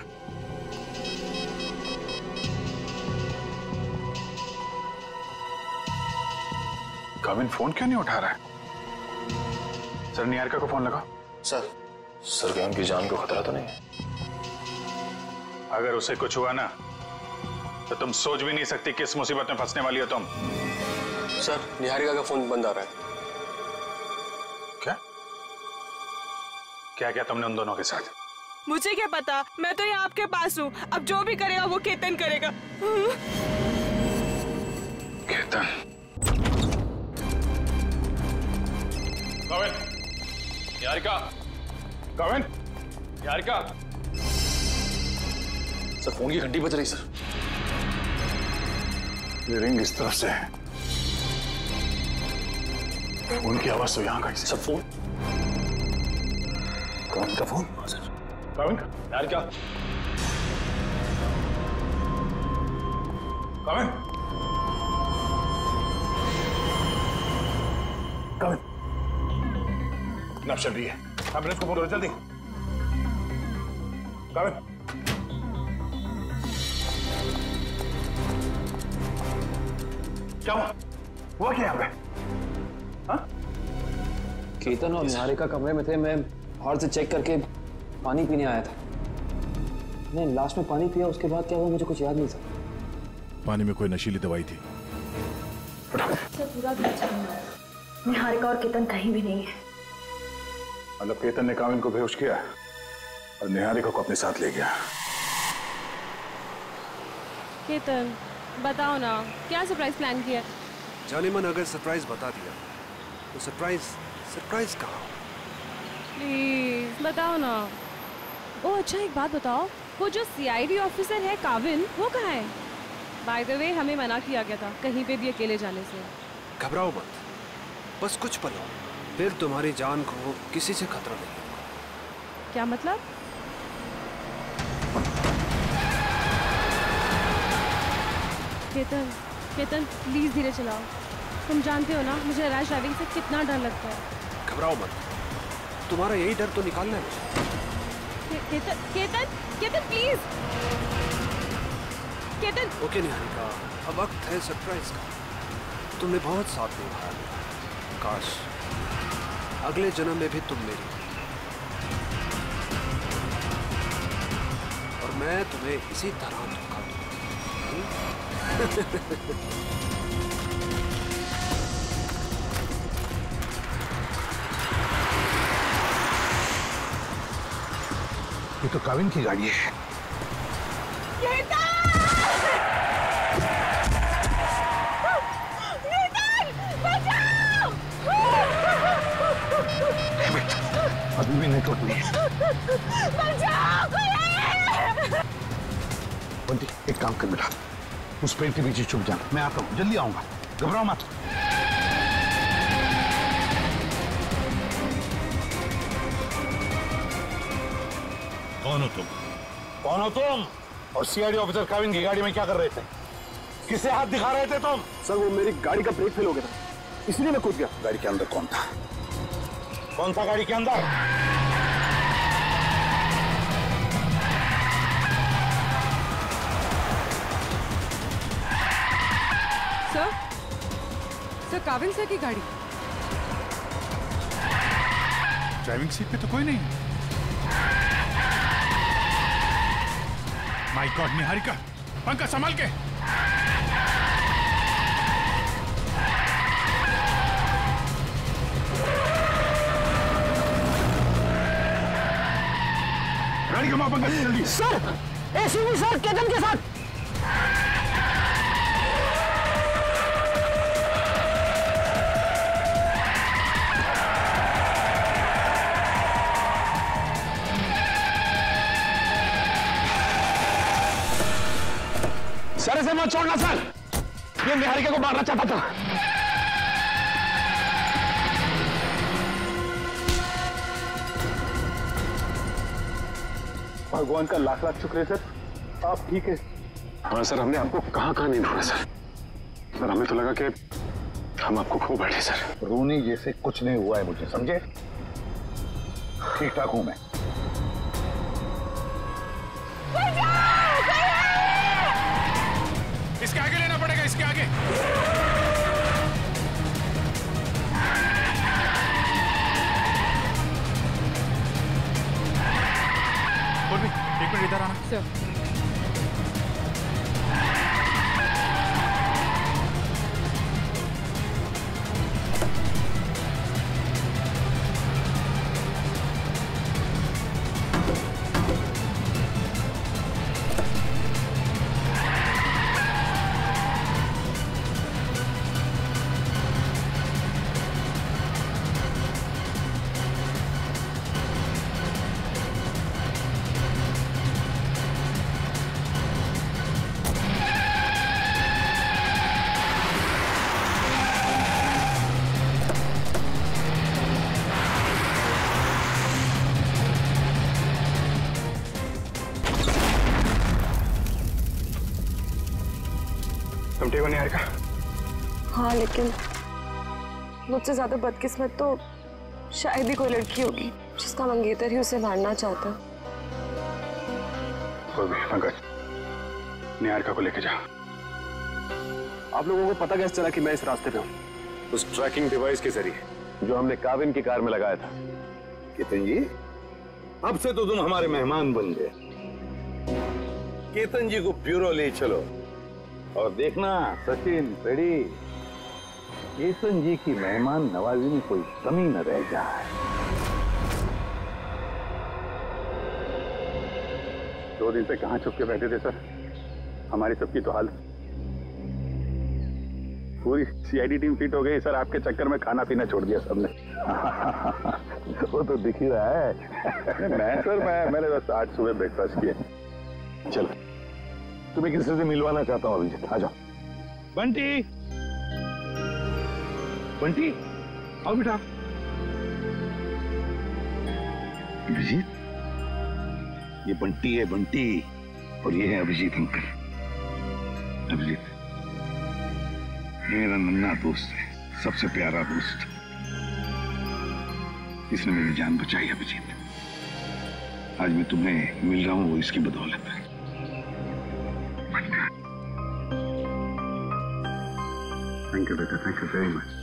कविन फोन क्यों नहीं उठा रहा है? सर निहारिका को फोन लगाओ। सर क्या उनकी जान को खतरा तो नहीं है? अगर उसे कुछ हुआ ना तो तुम सोच भी नहीं सकती किस मुसीबत में फंसने वाली हो तुम। सर निहारिका का फोन बंद आ रहा है। क्या क्या तुमने उन दोनों के साथ? मुझे क्या पता, मैं तो यहाँ आपके पास हूँ। अब जो भी करेगा वो केतन करेगा। केतन। कविन, निहारिका, कविन, निहारिका। सर फोन की घंटी बज रही। सर ये रिंग इस तरफ से है, फोन की आवाज तो यहाँ का। सर फोन कौन का फोन? सर कविन का। निहारिका, कविन, कविन नब्ज चल रही है, एम्बुलेंस को फोन करो जल्दी। कविन, क्या हुआ क्या यहाँ पे? केतन और निहारिका कमरे में थे, मैं बाहर से चेक करके पानी पीने आया था। मैं लास्ट में पानी पिया, उसके बाद क्या हुआ मुझे कुछ याद नहीं था। पानी में कोई नशीली दवाई थी। पूरा निहारिका और केतन कहीं भी नहीं है। मतलब केतन ने काविन को बेहोश किया और निहारिका को अपने साथ ले गया। केतन बताओ ना क्या सरप्राइज प्लान किया? जाने मन अगर सरप्राइज बता दिया तो सरप्राइज सरप्राइज कहा? प्लीज बताओ ना। ओ अच्छा एक बात बताओ, वो जो CID ऑफिसर है काविन, वो कहाँ है? बाय द वे हमें मना किया गया था कहीं पे भी अकेले जाने से। घबराओ मत, बस कुछ पलों फिर तुम्हारी जान को किसी से खतरा नहीं होगा। क्या मतलब? केतन, केतन प्लीज धीरे चलाओ। तुम जानते हो ना मुझे रैश ड्राइविंग से कितना डर लगता है। घबराओ मत, तुम्हारा यही डर तो निकालना है। केतन, केतन, केतन प्लीज, केतन। ओके निहारिका, अब वक्त है सरप्राइज का। तुमने बहुत साथ निभाया, काश अगले जन्म में भी तुम मेरी और मैं तुम्हें इसी तरह धोखा दूंगा। ये तो काविन की गाड़ी है। अभी भी नहीं टूटनी। बंटी एक काम कर बेटा, उस पेड़ के पीछे छुप जाना, मैं आता हूँ, जल्दी आऊंगा, घबराओ मत। कौन हो तुम? कौन हो तुम? और CID ऑफिसर काविन की गाड़ी में क्या कर रहे थे? किसे हाथ दिखा रहे थे तुम? सर वो मेरी गाड़ी का ब्रेक फेल हो गया था, इसलिए मैं कूद गया। गाड़ी के अंदर कौन था? कौन था गाड़ी के अंदर? सर काविन सर की गाड़ी। ड्राइविंग सीट पे तो कोई नहीं। माय गॉड निहारिका, पंखा संभाल के। गाड़ी का मापा कर जल्दी। सर एसीपी सर केतन के साथ। सर इसे मत छोड़ना सर, ये निहारिका को मारना चाहता था। भगवान का लाख लाख शुक्र है सर, आप ठीक है। हाँ सर, हमने आपको कहाँ नहीं ढूंढा सर, सर हमें तो लगा कि हम आपको खो बैठे सर। रोने जैसे कुछ नहीं हुआ है मुझे, समझे? ठीक ठाक हूँ मैं। इसके आगे लेना पड़ेगा, इसके आगे। एक मिनट इधर आना। सर हाँ, लेकिन मुझसे ज्यादा बदकिस्मत तो शायद ही कोई लड़की होगी जिसका मंगेतर ही उसे मारना चाहता। पंकज, निहारिका को लेके जा। आप लोगों को पता कैसे चला कि मैं इस रास्ते पे हूँ? उस ट्रैकिंग डिवाइस के जरिए जो हमने काविन की कार में लगाया था। केतन जी, अब से तो तुम हमारे मेहमान बन गए। केतन जी को ब्यूरो ले चलो और देखना सचिन पेड़ी केतन जी की मेहमान नवाजी में कोई कमी न रह जाए। दो दिन से कहाँ छुप के बैठे थे सर, हमारी सबकी तो हालत। पूरी सीआईडी टीम फिट हो गई सर, आपके चक्कर में खाना पीना छोड़ दिया सबने। वो तो दिख ही रहा है। मैंने बस आज सुबह ब्रेकफास्ट किया। चलो तुम्हें किसी से मिलवाना चाहता हूँ अभिजीत, आ जाओ। बंटी, बंटी आओ बेटा। अभिजीत, ये बंटी है, बंटी, और ये है अभिजीत अंकल। अभिजीत मेरा नन्हा दोस्त है, सबसे प्यारा दोस्त, इसने मेरी जान बचाई। अभिजीत आज मैं तुम्हें मिल रहा हूँ वो इसकी बदौलत है। थैंक यू बेटा, thank you very much.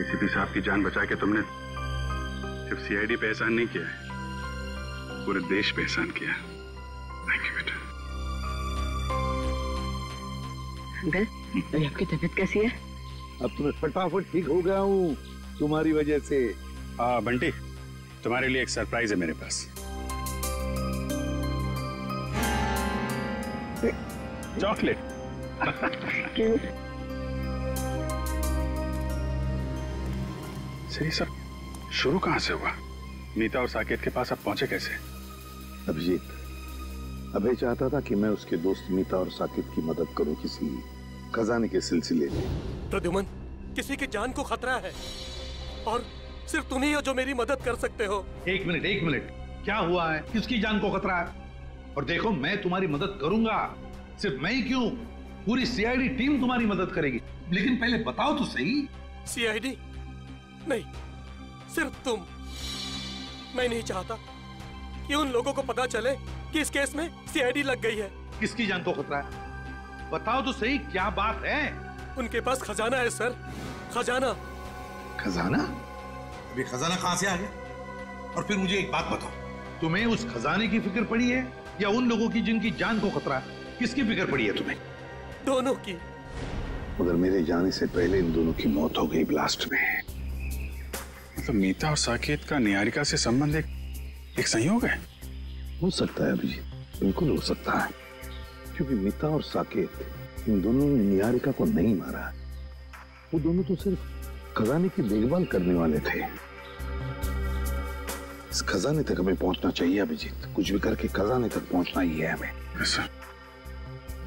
ACP साहब की जान बचा के तुमने सिर्फ सीआईडी पे एहसान नहीं किया है, पूरे देश पे एहसान किया। थैंक यू बेटा। अंकल, अभी आपकी तबीयत कैसी है? अब तो मैं फटाफट ठीक हो गया हूँ तुम्हारी वजह से। बंटी, तुम्हारे लिए एक सरप्राइज है मेरे पास। चॉकलेट। सही सर, शुरू कहाँ से हुआ? मीता और साकेत के पास आप पहुंचे कैसे? अभिजीत, अभय चाहता था कि मैं उसके दोस्त मीता और साकेत की मदद करूं किसी खजाने के सिलसिले में। प्रद्युमन, किसी की जान को खतरा है और सिर्फ तुम ही हो जो मेरी मदद कर सकते हो। एक मिनट, क्या हुआ है? किसकी जान को खतरा है? और देखो, मैं तुम्हारी मदद करूंगा, सिर्फ मैं ही क्यों, पूरी सीआईडी टीम तुम्हारी मदद करेगी। लेकिन पहले बताओ तो सही। सीआईडी नहीं, सिर्फ तुम। मैं नहीं चाहता कि उन लोगों को पता चले कि इस केस में सीआईडी लग गई है। किसकी जान को खतरा है? बताओ तो सही, क्या बात है? उनके पास खजाना है सर, खजाना। खजाना? अभी खजाना कहाँ से आ गया? और फिर मुझे एक बात बताओ, तुम्हें उस खजाने की फिक्र पड़ी है या उन लोगों की जिनकी जान को खतरा है? किसकी फिक्र पड़ी है तुम्हें? दोनों की। मगर मेरे जाने से पहले इन दोनों की मौत हो गई ब्लास्ट में। मतलब मीता और साकेत का निहारिका से संबंध एक एक संयोग है? हो सकता है अभिजीत, बिल्कुल हो सकता है, क्योंकि मीता और साकेत इन दोनों ने निहारिका को नहीं मारा। वो दोनों तो सिर्फ खजाने की देखभाल करने वाले थे। इस खजाने तक हमें पहुंचना चाहिए अभिजीत, कुछ भी करके खजाने तक पहुंचना ही है हमें। यस सर,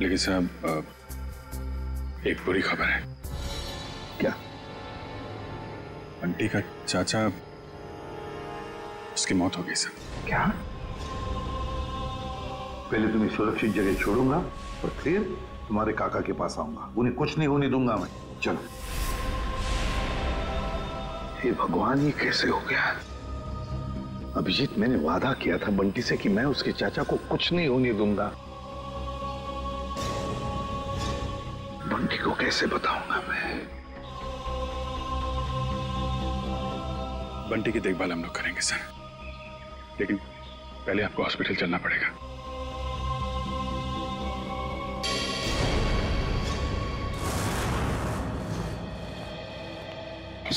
लेकिन साहब एक बुरी खबर है। क्या? बंटी का चाचा, उसकी मौत हो गई सर। क्या? पहले तुम्हें सुरक्षित जगह छोड़ूंगा और फिर तुम्हारे काका के पास आऊंगा, उन्हें कुछ नहीं होने दूंगा मैं। चलो। हे भगवान, ये कैसे हो गया? अभिजीत, मैंने वादा किया था बंटी से कि मैं उसके चाचा को कुछ नहीं होने दूंगा। बंटी को कैसे बताऊंगा मैं? बंटी की देखभाल हम लोग करेंगे सर, लेकिन पहले आपको हॉस्पिटल चलना पड़ेगा।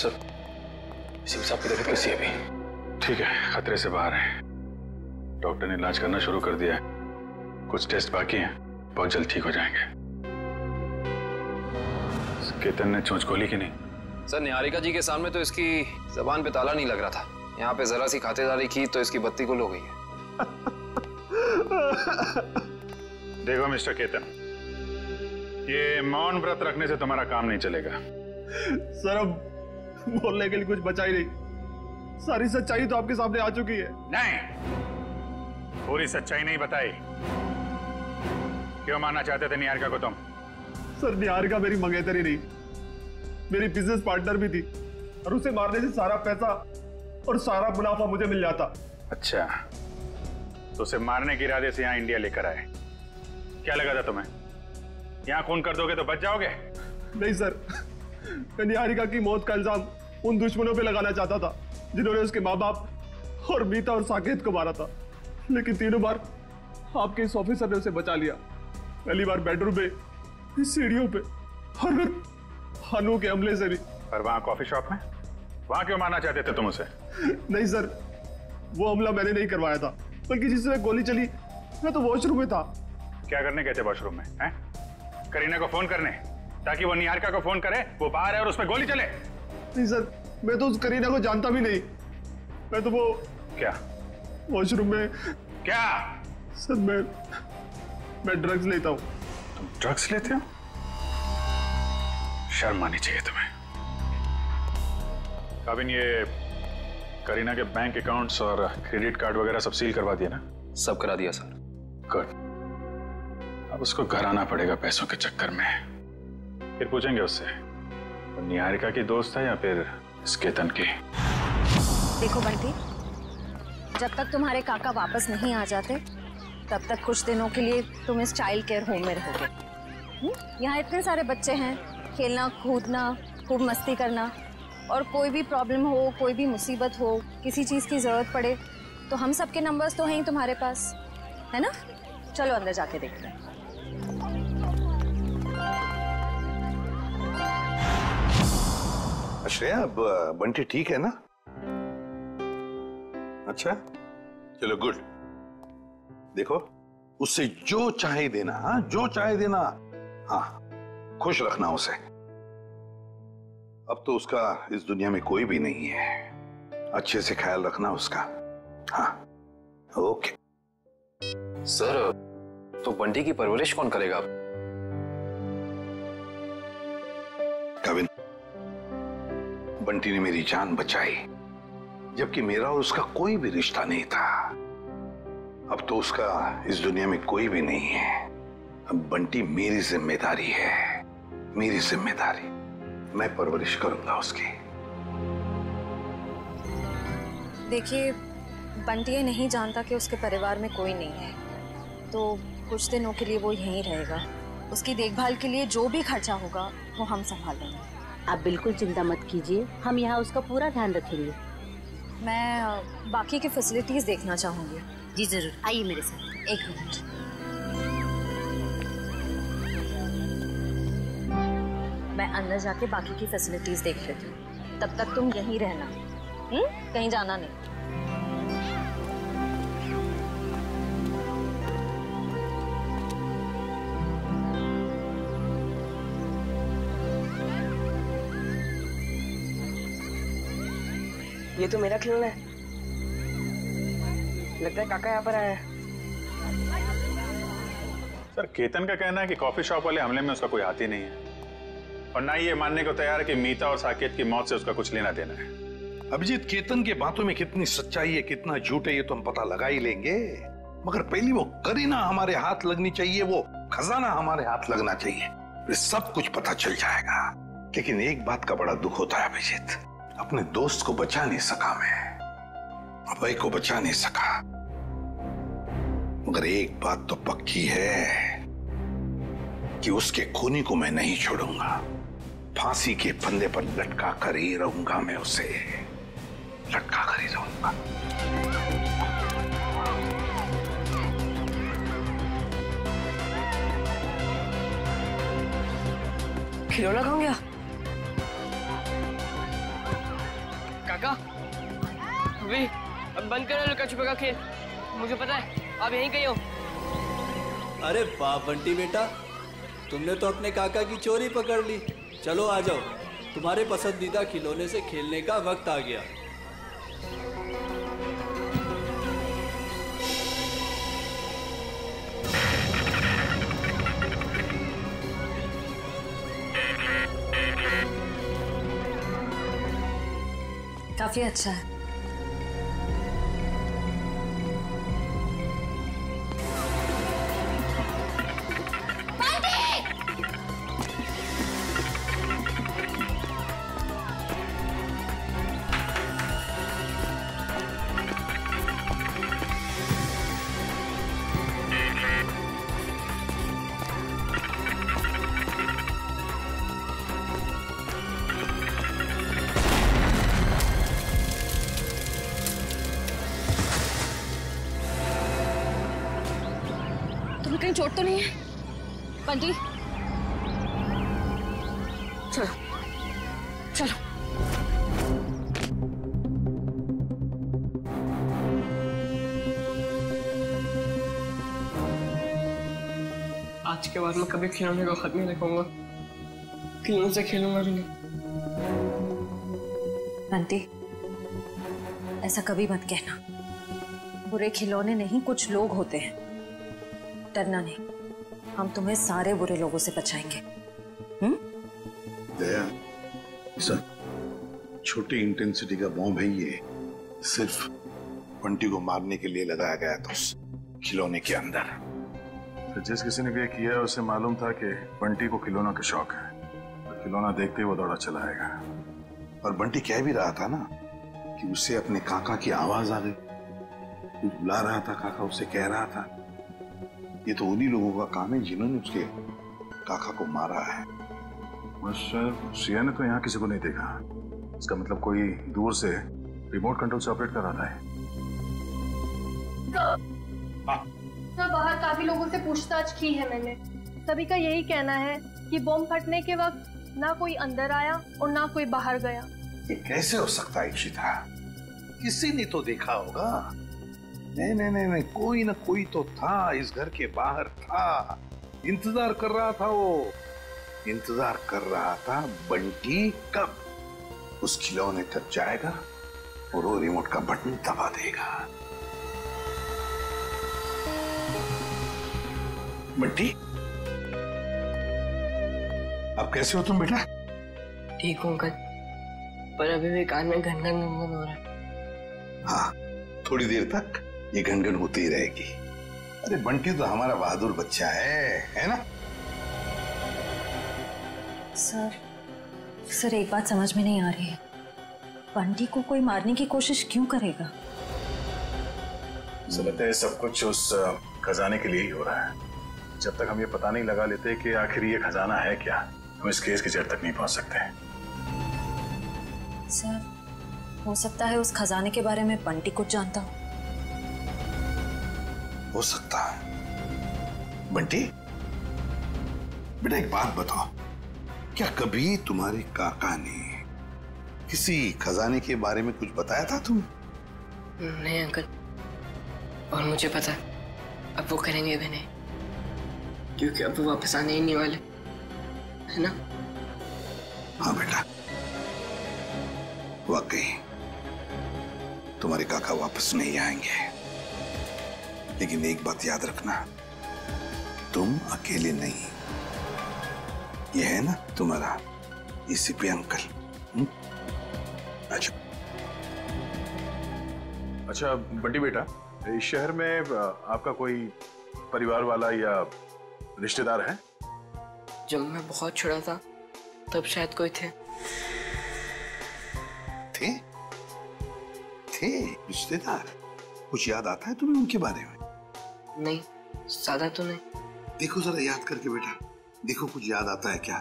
सर, सिंह साहब की तबीयत कैसी है अभी? ठीक है, खतरे से बाहर है। डॉक्टर ने इलाज करना शुरू कर दिया है, कुछ टेस्ट बाकी हैं, बहुत जल्द ठीक हो जाएंगे। केतन ने चोंच खोली कि नहीं? सर, निहारिका जी के सामने तो इसकी जबान पे ताला नहीं लग रहा था, यहाँ पे जरा सी खातिरदारी की तो इसकी बत्ती गुल हो गई है। देखो मिस्टर केतन, ये मौन व्रत रखने से तुम्हारा काम नहीं चलेगा। सर, अब बोलने के लिए कुछ बचा ही नहीं, सारी सच्चाई तो आपके सामने आ चुकी है। नहीं, पूरी सच्चाई नहीं बताई। क्यों मानना चाहते थे निहारिका को तुम? सर, निहारिका मेरी मंगेतर ही नहीं, मेरी बिजनेस पार्टनर भी थी, और उसे मारने से सारा पैसा और सारा मुनाफा मुझे मिल जाता। अच्छा, तो उसे मारने के इरादे से यहाँ इंडिया लेकर आए, क्या लगा था तुम्हें यहाँ खून कर दोगे तो बच जाओगे? नहीं सर, मैं निहारिका की मौत का इल्जाम उन दुश्मनों पे लगाना चाहता था जिन्होंने उसके माँ बाप और मीता और साकेत को मारा था, लेकिन तीनों बार आपके इस ऑफिसर ने उसे बचा लिया। पहली बार बेडरूम पे, सीढ़ियों पे, और फिर अनु के हमले से भी। और वहाँ कॉफी शॉप में, वहाँ क्यों मारना चाहते थे तुम उसे? नहीं सर, वो हमला मैंने नहीं करवाया था, बल्कि जिससे गोली चली मैं तो वॉशरूम में था। क्या करने गए थे वॉशरूम में? हैं, करीना को फोन करने, ताकि वो निहारिका को फोन करे वो बाहर है और उसमें गोली चले? नहीं सर, मैं तो उस करीना को जानता भी नहीं, मैं तो वो क्या वॉशरूम में क्या सर, मैं ड्रग्स लेता हूँ। तुम ड्रग्स लेते हो? शर्म आनी चाहिए तुम्हें। काबिन, ये करीना के बैंक अकाउंट्स और क्रेडिट कार्ड वगैरह सब सील करवा दिया ना? सब करा दिया सर। गुड, अब उसको घर आना पड़ेगा पैसों के चक्कर में, फिर पूछेंगे उससे वो निहारिका की दोस्त है या फिर केतन की। देखो बंटी, जब तक तुम्हारे काका वापस नहीं आ जाते तब तक कुछ दिनों के लिए तुम इस चाइल्ड केयर होम में रहोगे। यहाँ इतने सारे बच्चे हैं, खेलना कूदना, खूब मस्ती करना, और कोई भी प्रॉब्लम हो, कोई भी मुसीबत हो, किसी चीज़ की ज़रूरत पड़े तो हम सब के नंबर्स तो हैं ही तुम्हारे पास, है ना? चलो अंदर जाके देखते हैं। श्रेया, अब बंटी ठीक है ना? अच्छा, चलो गुड। देखो, उससे जो चाहे देना, हाँ, जो चाहे देना, हाँ, खुश रखना उसे। अब तो उसका इस दुनिया में कोई भी नहीं है, अच्छे से ख्याल रखना उसका। हाँ, ओके। सर, तो बंटी की परवरिश कौन करेगा? कविन, बंटी ने मेरी जान बचाई, जबकि मेरा और उसका कोई भी रिश्ता नहीं था। अब तो उसका इस दुनिया में कोई भी नहीं है। अब बंटी मेरी जिम्मेदारी है, मेरी जिम्मेदारी। मैं परवरिश करूंगा उसकी। देखिए, बंटी ये नहीं जानता कि उसके परिवार में कोई नहीं है, तो कुछ दिनों के लिए वो यहीं रहेगा। उसकी देखभाल के लिए जो भी खर्चा होगा वो हम संभाल लेंगे। आप बिल्कुल चिंता मत कीजिए, हम यहाँ उसका पूरा ध्यान रखेंगे। मैं बाकी की फैसिलिटीज देखना चाहूँगी। जी जरूर, आइए मेरे साथ। एक मिनट, मैं अंदर जाके बाकी की फैसिलिटीज देख लेती हूँ, तब तक तुम यहीं रहना, कहीं जाना नहीं। ये तो मेरा खिलौना है। लगता है काका यहाँ पर आया है। सर, केतन का कहना है कि कॉफी शॉप वाले हमले में उसका कोई हाथ ही नहीं है और ना ही ये मानने को तैयार है कि मीता और साकेत की मौत से उसका कुछ लेना देना है। अभिजीत, केतन के बातों में कितनी सच्चाई है कितना झूठ है ये तो हम पता लगा ही लेंगे, मगर पहले वो करीना हमारे हाथ लगनी चाहिए, वो खजाना हमारे हाथ लगना चाहिए, फिर सब कुछ पता चल जाएगा। लेकिन एक बात का बड़ा दुख होता है अभिजीत, अपने दोस्त को बचा नहीं सका मैं, अभय को बचा नहीं सका, मगर एक बात तो पक्की है कि उसके खूनी को मैं नहीं छोड़ूंगा। फांसी के फंदे पर लटका कर ही रहूंगा मैं, उसे लटका कर ही रहूंगा। खिलौना कहाँ गया? काका, अभी अब बंद करो लुका छुपा खेल, मुझे पता है आप यहीं कहीं हो। अरे बाप बंटी बेटा, तुमने तो अपने काका की चोरी पकड़ ली। चलो आ जाओ, तुम्हारे पसंदीदा खिलौने से खेलने का वक्त आ गया। काफी अच्छा है। चोट तो नहीं है बंटी? चलो चलो। आज के बाद मैं कभी खिलौने को खत्म नहीं रखूंगा, खिलौने से खेलूंगा भी नहीं। बंटी, ऐसा कभी मत कहना, बुरे खिलौने नहीं कुछ लोग होते हैं, डरना नहीं, हम तुम्हें सारे बुरे लोगों से बचाएंगे। दया, सर, छोटी इंटेंसिटी का बॉम्ब है ये, सिर्फ बंटी को मारने के लिए लगाया गया था उस खिलौने के अंदर। तो जिस किसी ने भी किया उसे मालूम था कि बंटी को खिलौना का शौक है, तो खिलौना देखते ही वो दौड़ा चला आएगा। और बंटी कह भी रहा था ना कि उसे अपने काका की आवाज आ गई, कुछ बुला रहा था काका, उसे कह रहा था। ये तो उन्हीं लोगों का काम है जिन्होंने उसके काका को मारा है। सर, श्रेया ने तो यहाँ किसी को नहीं देखा, इसका मतलब कोई दूर से रिमोट कंट्रोल से ऑपरेट कर रहा है। सर, बाहर काफी लोगों से पूछताछ की है मैंने, सभी का यही कहना है कि बम फटने के वक्त ना कोई अंदर आया और ना कोई बाहर गया। ये कैसे हो सकता है इक्षिता, किसी ने तो देखा होगा। नहीं नहीं नहीं नहीं, कोई ना कोई तो था, इस घर के बाहर था, इंतजार कर रहा था, वो इंतजार कर रहा था बंटी कब उस खिलौने तक जाएगा और वो रिमोट का बटन दबा देगा। बंटी, अब कैसे हो तुम बेटा? ठीक हूँ अंकल, पर अभी भी कान में घनघन घनघन हो रहा है। हाँ, थोड़ी देर तक ये घनघन होती ही रहेगी। अरे बंटी तो हमारा बहादुर बच्चा है ना? सर, एक बात समझ में नहीं आ रही है, बंटी को कोई मारने की कोशिश क्यों करेगा? लगता है सब कुछ उस खजाने के लिए ही हो रहा है। जब तक हम ये पता नहीं लगा लेते कि आखिर ये खजाना है क्या, हम इस केस की जड़ तक नहीं पहुंच सकते। सर, हो सकता है उस खजाने के बारे में बंटी कुछ जानता हो। हो सकता है। बंटी बेटा, एक बात बताओ, क्या कभी तुम्हारे काका ने किसी खजाने के बारे में कुछ बताया था तुम्हें? नहीं अंकल, और मुझे पता अब वो करेंगे भी नहीं, क्योंकि अब वो वापस आने ही नहीं वाले, है ना? हाँ बेटा, वाकई तुम्हारे काका वापस नहीं आएंगे, लेकिन एक बात याद रखना, तुम अकेले नहीं। ये है ना तुम्हारा एसीपी अंकल। अच्छा बंटी बेटा, इस शहर में आपका कोई परिवार वाला या रिश्तेदार है? जब मैं बहुत छोटा था तब शायद कोई थे। थे? थे रिश्तेदार? कुछ याद आता है तुम्हें उनके बारे में? नहीं, ज्यादा तो नहीं। देखो जरा याद करके बेटा, देखो कुछ याद आता है क्या।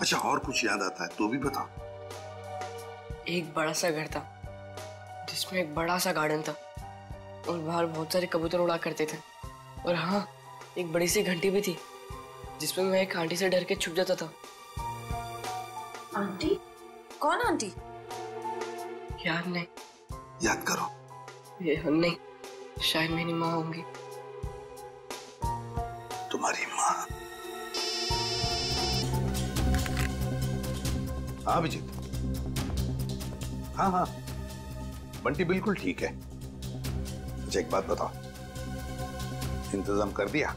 अच्छा और कुछ याद आता है तो भी बताओ। एक बड़ा सा घर था जिसमें एक बड़ा सा गार्डन था और बाहर बहुत सारे कबूतर उड़ा करते थे। और हाँ, एक बड़ी सी घंटी भी थी जिसमें मैं एक आंटी से डर के छुप जाता था। आंटी? कौन आंटी? याद नहीं। याद करो। ये नहीं, शायद मेरी माँ होंगी। तुम्हारी माँ? हाँ अभिजीत, हाँ हाँ बंटी बिल्कुल ठीक है। मुझे एक बात बताओ, इंतजाम कर दिया?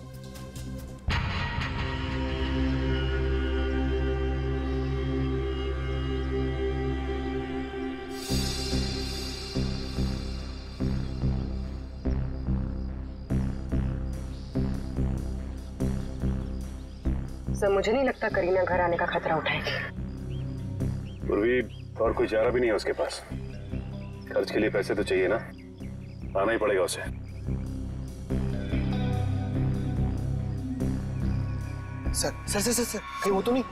सर मुझे नहीं लगता करीना घर आने का खतरा उठाएगी। पूर्वी और कोई चारा भी नहीं है उसके पास। खर्च के लिए पैसे तो चाहिए ना, आना ही पड़ेगा उसे। Sir sir sir sir, sir कहीं वो तो नहीं?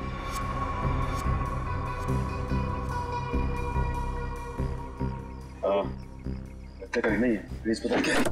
लगता कहीं नहीं है, प्लीज पता क्या है?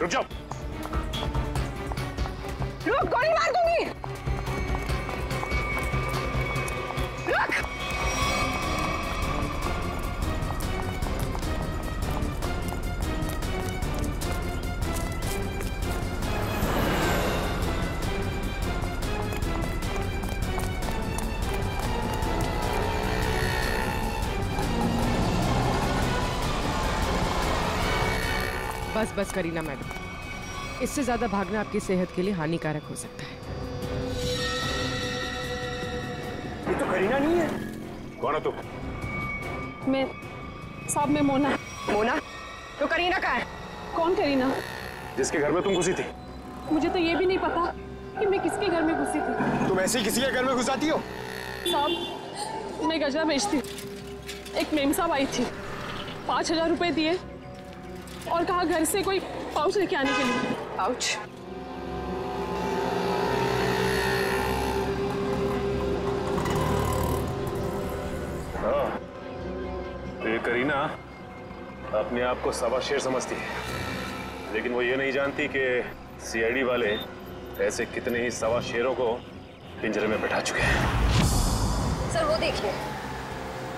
रुक जाओ, रुक, गोली मार दूंगी, रुक। बस बस करीना मैडम, इससे ज्यादा भागना आपकी सेहत के लिए हानिकारक हो सकता है। ये तो करीना नहीं है। कौन है तू? मैं साहब, मैं मोना। मोना? तो करीना कहाँ है? कौन करीना? जिसके घर में तुम घुसी थी। मुझे तो ये भी नहीं पता कि मैं किसके घर में घुसी थी। तुम ऐसे ही किसी के घर में घुस जाती हो? साहब मैं गजरा बेचती, एक मेम साहब आई थी, 5000 रुपए दिए और कहा घर से कोई पाउच लेके आने के लिए। पाउच? हाँ, ये करीना अपने आप को सवा शेर समझती है, लेकिन वो ये नहीं जानती कि सीआईडी वाले ऐसे कितने ही सवा शेरों को पिंजरे में बैठा चुके हैं। सर वो देखिए,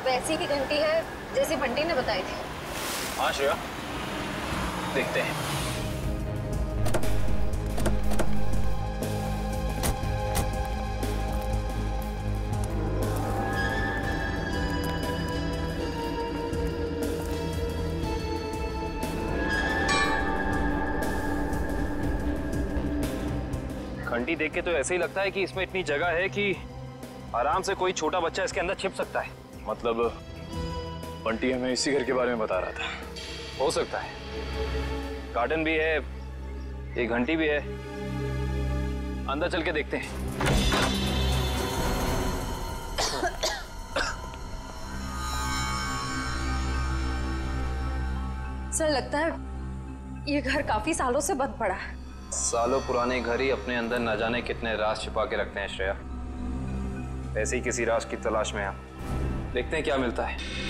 वैसी की घंटी है जैसी बंटी ने बताई थी। हाँ श्रेया, देखते हैं। घंटी देख के तो ऐसे ही लगता है कि इसमें इतनी जगह है कि आराम से कोई छोटा बच्चा इसके अंदर छिप सकता है। मतलब बंटी हमें इसी घर के बारे में बता रहा था। हो सकता है गार्डन भी है, एक घंटी भी है, अंदर चल के देखते हैं। सर लगता है ये घर काफी सालों से बंद पड़ा है। सालों पुराने घर ही अपने अंदर न जाने कितने राज छिपा के रखते हैं श्रेया। ऐसे ही किसी राज की तलाश में आप देखते हैं क्या मिलता है।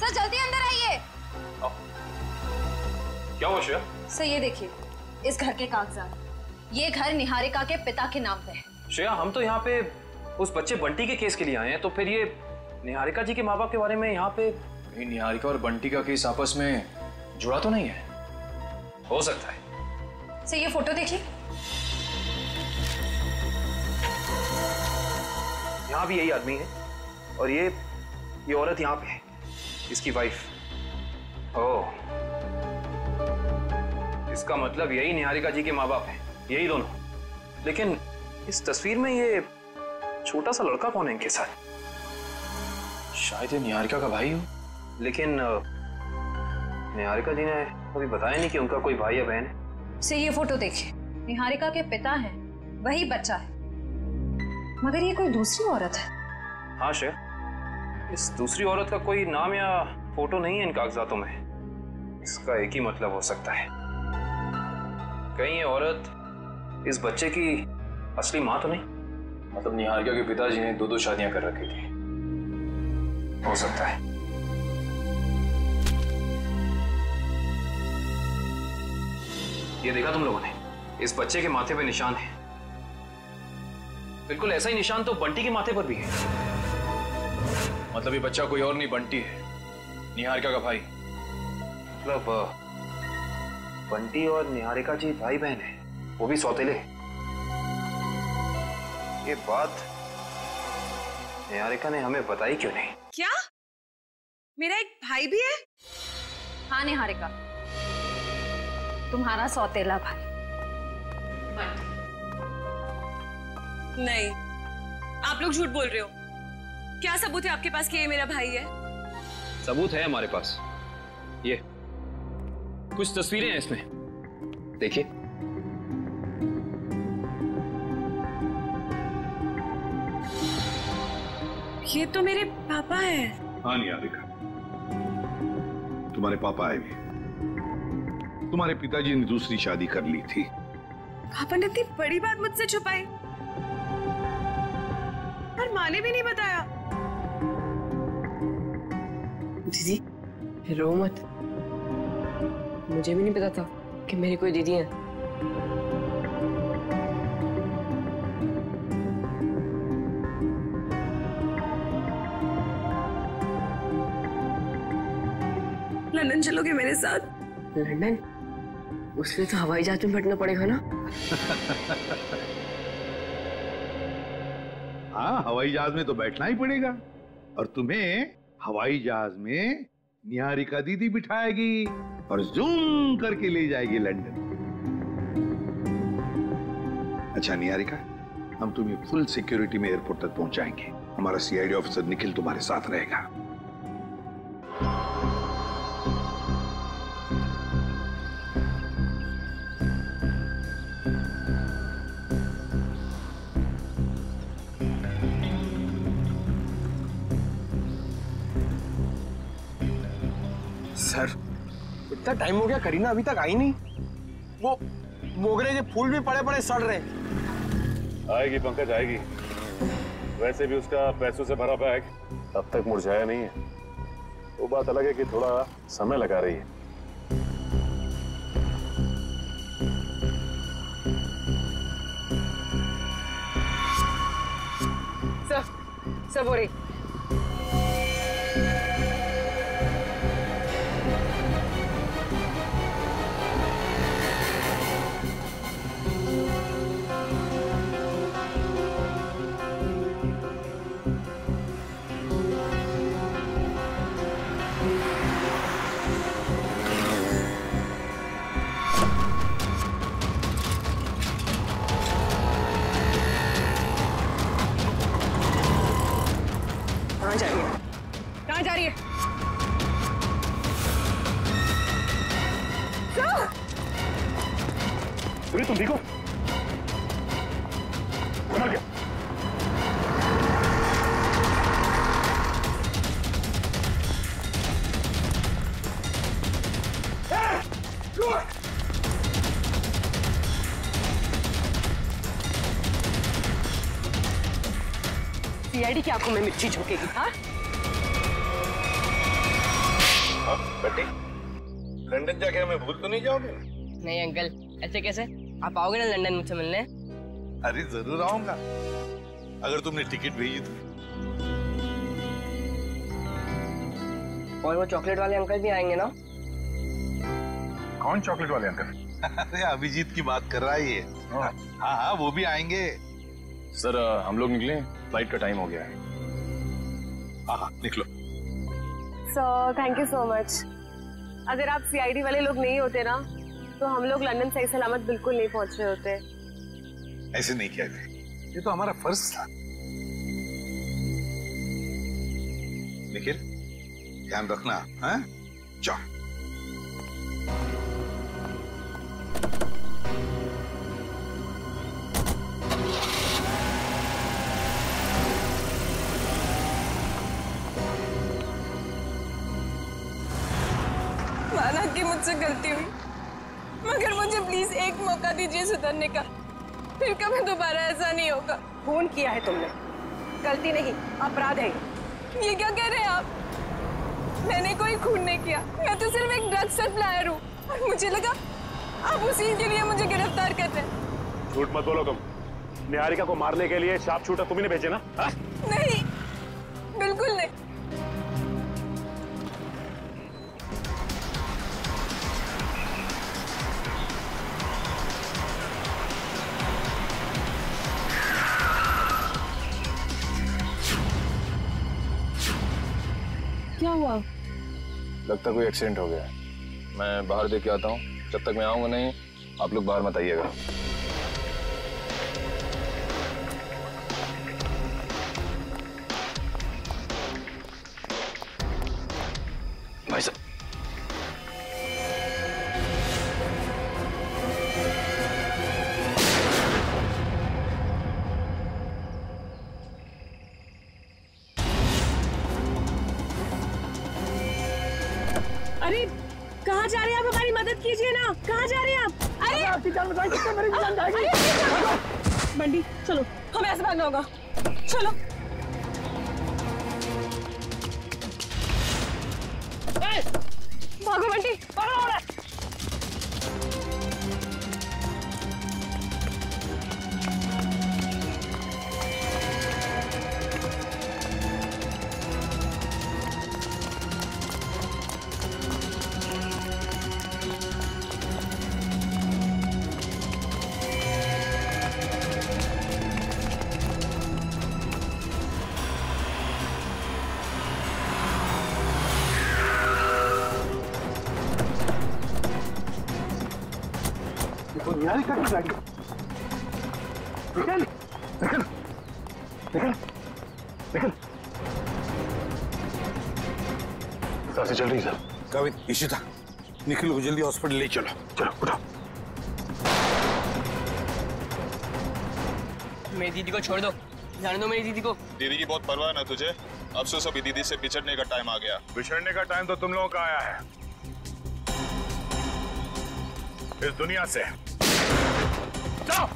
सर जल्दी अंदर आइए। क्या हुआ श्रेया? सर ये देखिए इस घर के कागजात। ये घर निहारिका के पिता के नाम पे है। श्रेया हम तो यहाँ पे उस बच्चे बंटी के केस के लिए आए हैं, तो फिर ये निहारिका जी के माँ बाप के बारे में यहाँ पे? निहारिका और बंटी का केस आपस में जुड़ा तो नहीं है? हो सकता है। सर ये फोटो देखिए, यहाँ भी यही आदमी है और ये औरत यहाँ पे है, इसकी वाइफ। ओह, इसका मतलब यही निहारिका जी के माँ बाप हैं, यही दोनों। लेकिन इस तस्वीर में ये छोटा सा लड़का कौन है इनके साथ? शायद ये निहारिका का भाई हो। लेकिन निहारिका जी ने कभी बताया नहीं कि उनका कोई भाई या बहन है। से ये फोटो देखिए, निहारिका के पिता है, वही बच्चा है, मगर ये कोई दूसरी औरत है। हाँ श्रेया, इस दूसरी औरत का कोई नाम या फोटो नहीं है इन कागजातों में। इसका एक ही मतलब हो सकता है, कहीं ये औरत इस बच्चे की असली माँ तो नहीं? मतलब निहारिका के पिताजी ने 2-2 शादियां कर रखी थी। हो सकता है। ये देखा तुम लोगों ने, इस बच्चे के माथे पे निशान है, बिल्कुल ऐसा ही निशान तो बंटी के माथे पर भी है। मतलब ये बच्चा कोई और नहीं बंटी है, निहारिका का भाई। मतलब बंटी और निहारिका जी भाई बहन है, वो भी सौतेले। ये बात निहारिका ने हमें बताई क्यों नहीं? क्या मेरा एक भाई भी है? हाँ निहारिका, तुम्हारा सौतेला भाई बंटी। नहीं, आप लोग झूठ बोल रहे हो। क्या सबूत है आपके पास कि ये मेरा भाई है? सबूत है हमारे पास, ये कुछ तस्वीरें हैं इसमें, देखिए। ये तो मेरे पापा है। हाँ निहारिका, तुम्हारे पापा आए भी। तुम्हारे पिताजी ने दूसरी शादी कर ली थी। पापा ने इतनी बड़ी बात मुझसे छुपाई और माँ ने भी नहीं बताया। दीदी रो मत, मुझे भी नहीं पता था कि मेरी कोई दीदी है। लंदन चलोगे मेरे साथ? लंदन? उसके लिए तो हवाई जहाज में बैठना पड़ेगा ना। हाँ हवाई जहाज में तो बैठना ही पड़ेगा, और तुम्हें हवाई जहाज में निहारिका दीदी बिठाएगी और जूम करके ले जाएगी लंदन। अच्छा निहारिका, हम तुम्हें फुल सिक्योरिटी में एयरपोर्ट तक पहुंचाएंगे। हमारा सीआईडी ऑफिसर निखिल तुम्हारे साथ रहेगा। सर इतना टाइम हो गया, करीना अभी तक आई नहीं। वो मोगरे के फूल भी पड़े पड़े सड़ रहे। आएगी पंकज, आएगी। वैसे भी उसका पैसों से भरा बैग अब तक मुरझाया नहीं है। वो बात अलग है कि थोड़ा समय लगा रही है। सब हो रही। तुम देखो सीआईडी की आंखों में मिर्ची झोंकेगी। हाँ बेटे, लंदन जाके हमें भूल तो नहीं जाओगे? नहीं अंकल, ऐसे कैसे? आप आओगे ना लंदन मुझसे मिलने? अरे जरूर आऊंगा, अगर तुमने टिकट भेजी तो। और वो चॉकलेट वाले अंकल भी आएंगे ना? कौन चॉकलेट वाले अंकल? अरे अभिजीत की बात कर रहा है ये। हाँ हाँ वो भी आएंगे। सर हम लोग निकले, फ्लाइट का टाइम हो गया है। हाँ निकलो। Sir thank you so much. अगर आप सीआईडी वाले लोग नहीं होते ना तो हम लोग लंदन सही सलामत बिल्कुल नहीं पहुंच रहे होते। ऐसे नहीं किया था, ये तो हमारा फर्ज था। निखिल ध्यान रखना। हाँ चल माना कि मुझसे गलती हुई, मगर मुझे प्लीज एक मौका दीजिए सुधरने का, फिर कभी दोबारा ऐसा नहीं होगा। खून किया है तुमने, गलती नहीं अपराध है। ये क्या कह रहे हैं आप? मैंने कोई खून नहीं किया, मैं तो सिर्फ एक ड्रग सप्लायर हूँ, और मुझे लगा आप उसी के लिए मुझे गिरफ्तार कर रहे हैं। झूठ मत बोलो तुम, निहारिका को मारने के लिए शार्प शूटर तुम ही ने भेजे ना? हा? नहीं बिल्कुल नहीं। क्या हुआ? लगता कोई एक्सीडेंट हो गया है। मैं बाहर देख के आता हूँ, जब तक मैं आऊँगा नहीं आप लोग बाहर मत आइएगा। भाई साहब कहाँ जा रहे हैं आप? अरे आपकी जान बचाएगी तो मेरी जान जाएगी। बंटी चलो, हमें ऐसे भागना होगा, चलो। भागो बंटी, भागो। चल रही सर। काविन, इशिता, निखिल को जल्दी हॉस्पिटल ले चलो। चलो उठाओ। मेरी दीदी को छोड़ दो, जाने दो मेरी दीदी को। दीदी की बहुत परवाह ना तुझे, अफसोस अभी दीदी से बिछड़ने का टाइम आ गया। बिछड़ने का टाइम तो तुम लोगों का आया है इस दुनिया से। जाओ।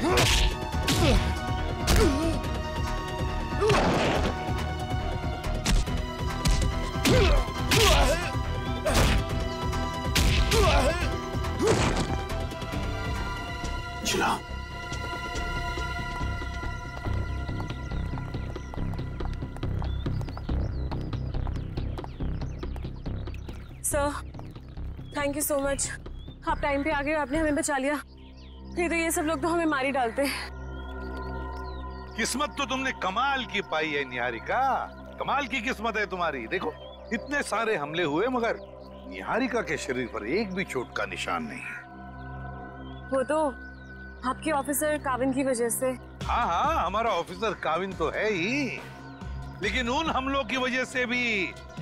Sir, thank you so much. आप टाइम पे आ गए, आपने हमें बचा लिया, नहीं तो ये सब लोग तो हमें मार ही डालते। किस्मत तो तुमने कमाल की पाई है निहारिका, कमाल की किस्मत है तुम्हारी। देखो इतने सारे हमले हुए मगर निहारिका के शरीर पर एक भी चोट का निशान नहीं है। वो तो आपके ऑफिसर काविन की वजह से। हाँ हाँ, हमारा ऑफिसर काविन तो है ही, लेकिन उन हमलों की वजह से भी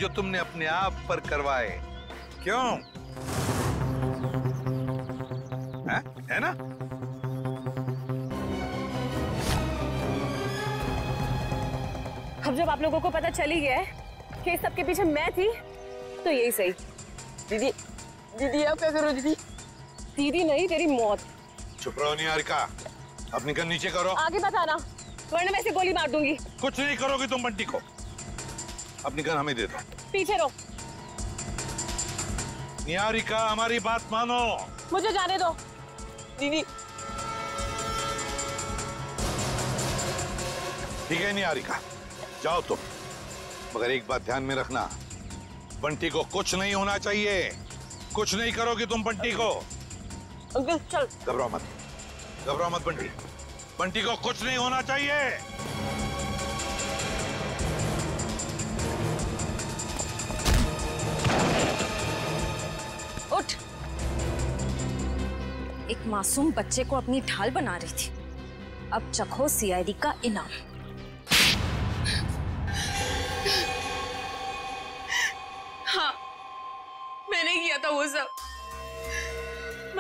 जो तुमने अपने आप पर करवाए, क्यों? है ना? अब जब आप लोगों को पता चली गया है कि सबके पीछे मैं थी, तो यही सही। दीदी, दीदी आप क्या करो दीदी? दीदी नहीं, तेरी मौत। चुप रहो निहारिका, अब निकल नीचे करो। आगे बताना, वरना मैं इसे गोली मार दूंगी। कुछ नहीं करोगी तुम बंटी को। अब निकल, हमें दे दो। पीछे रहो। निहारिका हमारी बात मानो। मुझे जाने दो दीदी। ठीक है निहारिका, जाओ तुम, मगर एक बात ध्यान में रखना, बंटी को कुछ नहीं होना चाहिए। कुछ नहीं करोगी तुम बंटी को। अंकल चल। घबराओ मत, घबराओ मत बंटी, बंटी को कुछ नहीं होना चाहिए। एक मासूम बच्चे को अपनी ढाल बना रही थी, अब चखो सीआईडी का इनाम। हाँ, मैंने किया था वो सब,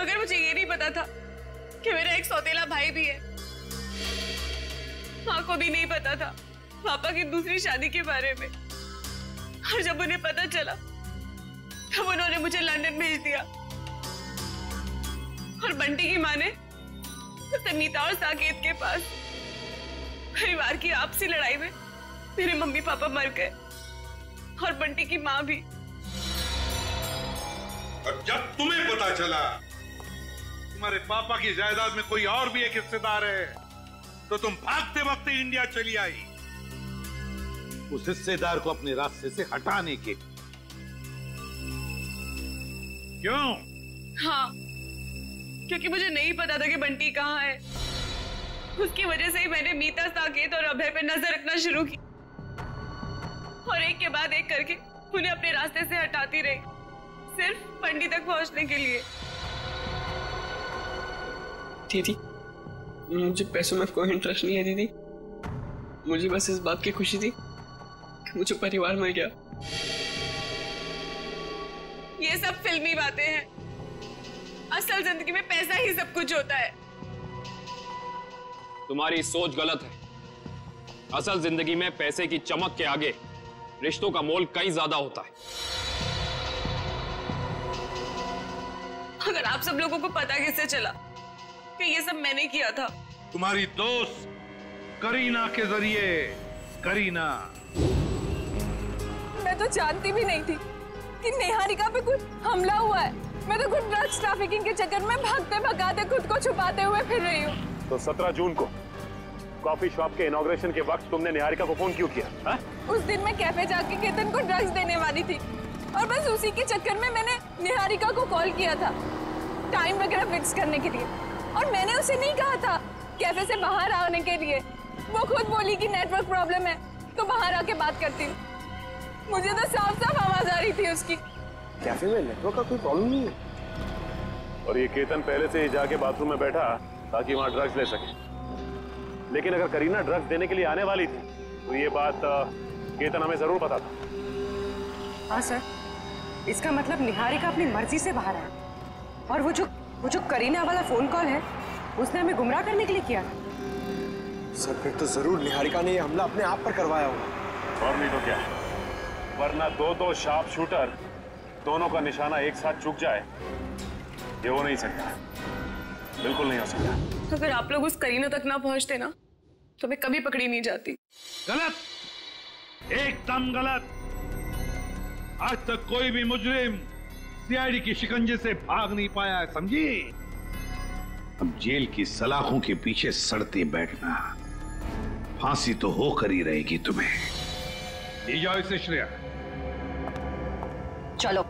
मगर मुझे ये नहीं पता था कि मेरा एक सौतेला भाई भी है। माँ को भी नहीं पता था पापा की दूसरी शादी के बारे में, और जब उन्हें पता चला तब उन्होंने मुझे लंदन भेज दिया। और बंटी की माँ ने तो मीता और साकेत के पास परिवार की आपसी लड़ाई में मेरे मम्मी पापा मर गए, और बंटी की माँ भी। और जब तुम्हें पता चला तुम्हारे पापा की जायदाद में कोई और भी एक हिस्सेदार है, तो तुम भागते भागते इंडिया चली आई, उस हिस्सेदार को अपने रास्ते से हटाने के। क्यों? हाँ, क्योंकि मुझे नहीं पता था कि बंटी कहाँ है। उसकी वजह से ही मैंने मीता, साकेत और अभय पर नजर रखना शुरू की, और एक के बाद एक करके उन्हें अपने रास्ते से हटाती रही, सिर्फ बंटी तक पहुंचने के लिए। दीदी, मुझे पैसों में कोई इंटरेस्ट नहीं है दीदी। मुझे बस इस बात की खुशी थी कि मुझे परिवार मिल गया। ये सब फिल्मी बातें हैं, असल जिंदगी में पैसा ही सब कुछ होता है। तुम्हारी सोच गलत है। असल जिंदगी में पैसे की चमक के आगे रिश्तों का मोल कई ज्यादा होता है। अगर आप सब लोगों को पता कैसे चला कि ये सब मैंने किया था? तुम्हारी दोस्त करीना के जरिए। करीना, मैं तो जानती भी नहीं थी कि निहारिका पे कोई हमला हुआ है। मैं तो खुद ड्रग्स ट्रैफिकिंग के चक्कर में भागते भगाते खुद को छुपाते हुए फिर रही हूँ। तो 17 जून को कॉफी शॉप के इनॉग्रेशन के वक्त तुमने निहारिका को फोन क्यों किया? हा? उस दिन मैं कैफे जाके केतन को ड्रग्स देने वाली थी, और बस उसी के चक्कर में मैंने निहारिका को कॉल किया था टाइम वगैरह फिक्स करने के लिए। और मैंने उसे नहीं कहा था कैफे से बाहर आने के लिए। वो खुद बोली कि नेटवर्क प्रॉब्लम है तो बाहर आके बात करती हूँ। मुझे तो साफ साफ आवाज आ रही थी उसकी। कैफे में नेटवर्क का कोई प्रॉब्लम नहीं है, और ये केतन पहले से ही जाके बाथरूम में बैठा ताकि वहाँ ड्रग्स ले सके। लेकिन अगर करीना ड्रग्स देने के लिए आने वाली थी तो ये बात केतन हमें जरूर पता था। हाँ सर, इसका मतलब निहारिका अपनी मर्जी से बाहर आया, और वो जो करीना वाला फोन कॉल है उसने हमें गुमराह करने के लिए किया। सर फिर तो जरूर निहारिका ने यह हमला अपने आप पर करवाया होगा। और नहीं तो क्या, वरना दो शार्प शूटर दोनों का निशाना एक साथ चूक जाए, ये हो नहीं सकता। बिल्कुल नहीं आ सकता। अगर आप लोग उस करीना तक ना पहुंचते ना तो मैं कभी पकड़ी नहीं जाती। गलत, एकदम गलत। आज तक कोई भी मुजरिम सीआईडी के शिकंजे से भाग नहीं पाया, समझी? अब जेल की सलाखों के पीछे सड़ते बैठना, फांसी तो होकर ही रहेगी तुम्हें। ले जाओ इसे श्रेया। चलो।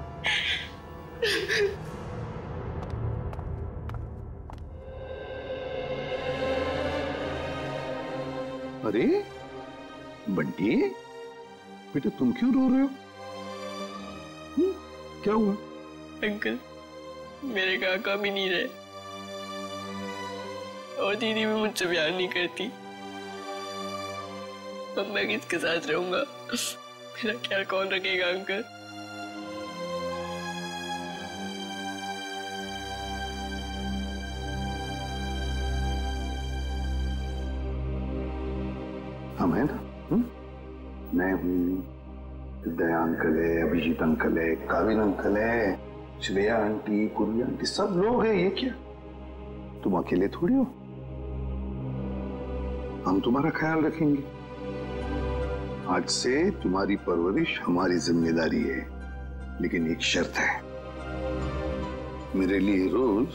अरे बंटी बेटा, तुम क्यों रो रहे हो? क्या हुआ? अंकल मेरे काका भी नहीं रहे और दीदी भी मुझसे प्यार नहीं करती। अब मैं किसके साथ रहूंगा? मेरा ख्याल कौन रखेगा अंकल? हम है ना, मैं हूं, दया अंकल है, अभिजीत अंकल है, काविन अंकल है, श्रेया आंटी, कुरिया आंटी, सब लोग हैं। ये क्या तुम अकेले थोड़ी हो? हम तुम्हारा ख्याल रखेंगे। आज से तुम्हारी परवरिश हमारी जिम्मेदारी है, लेकिन एक शर्त है, मेरे लिए रोज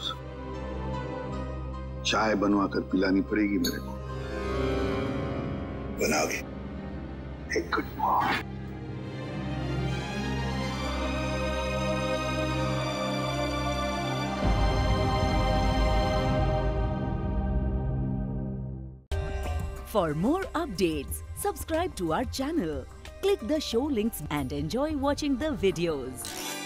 चाय बनवा कर पिलानी पड़ेगी। मेरे को बनाओगे? एक good morning. For more updates, subscribe to our channel, click the show links and enjoy watching the videos.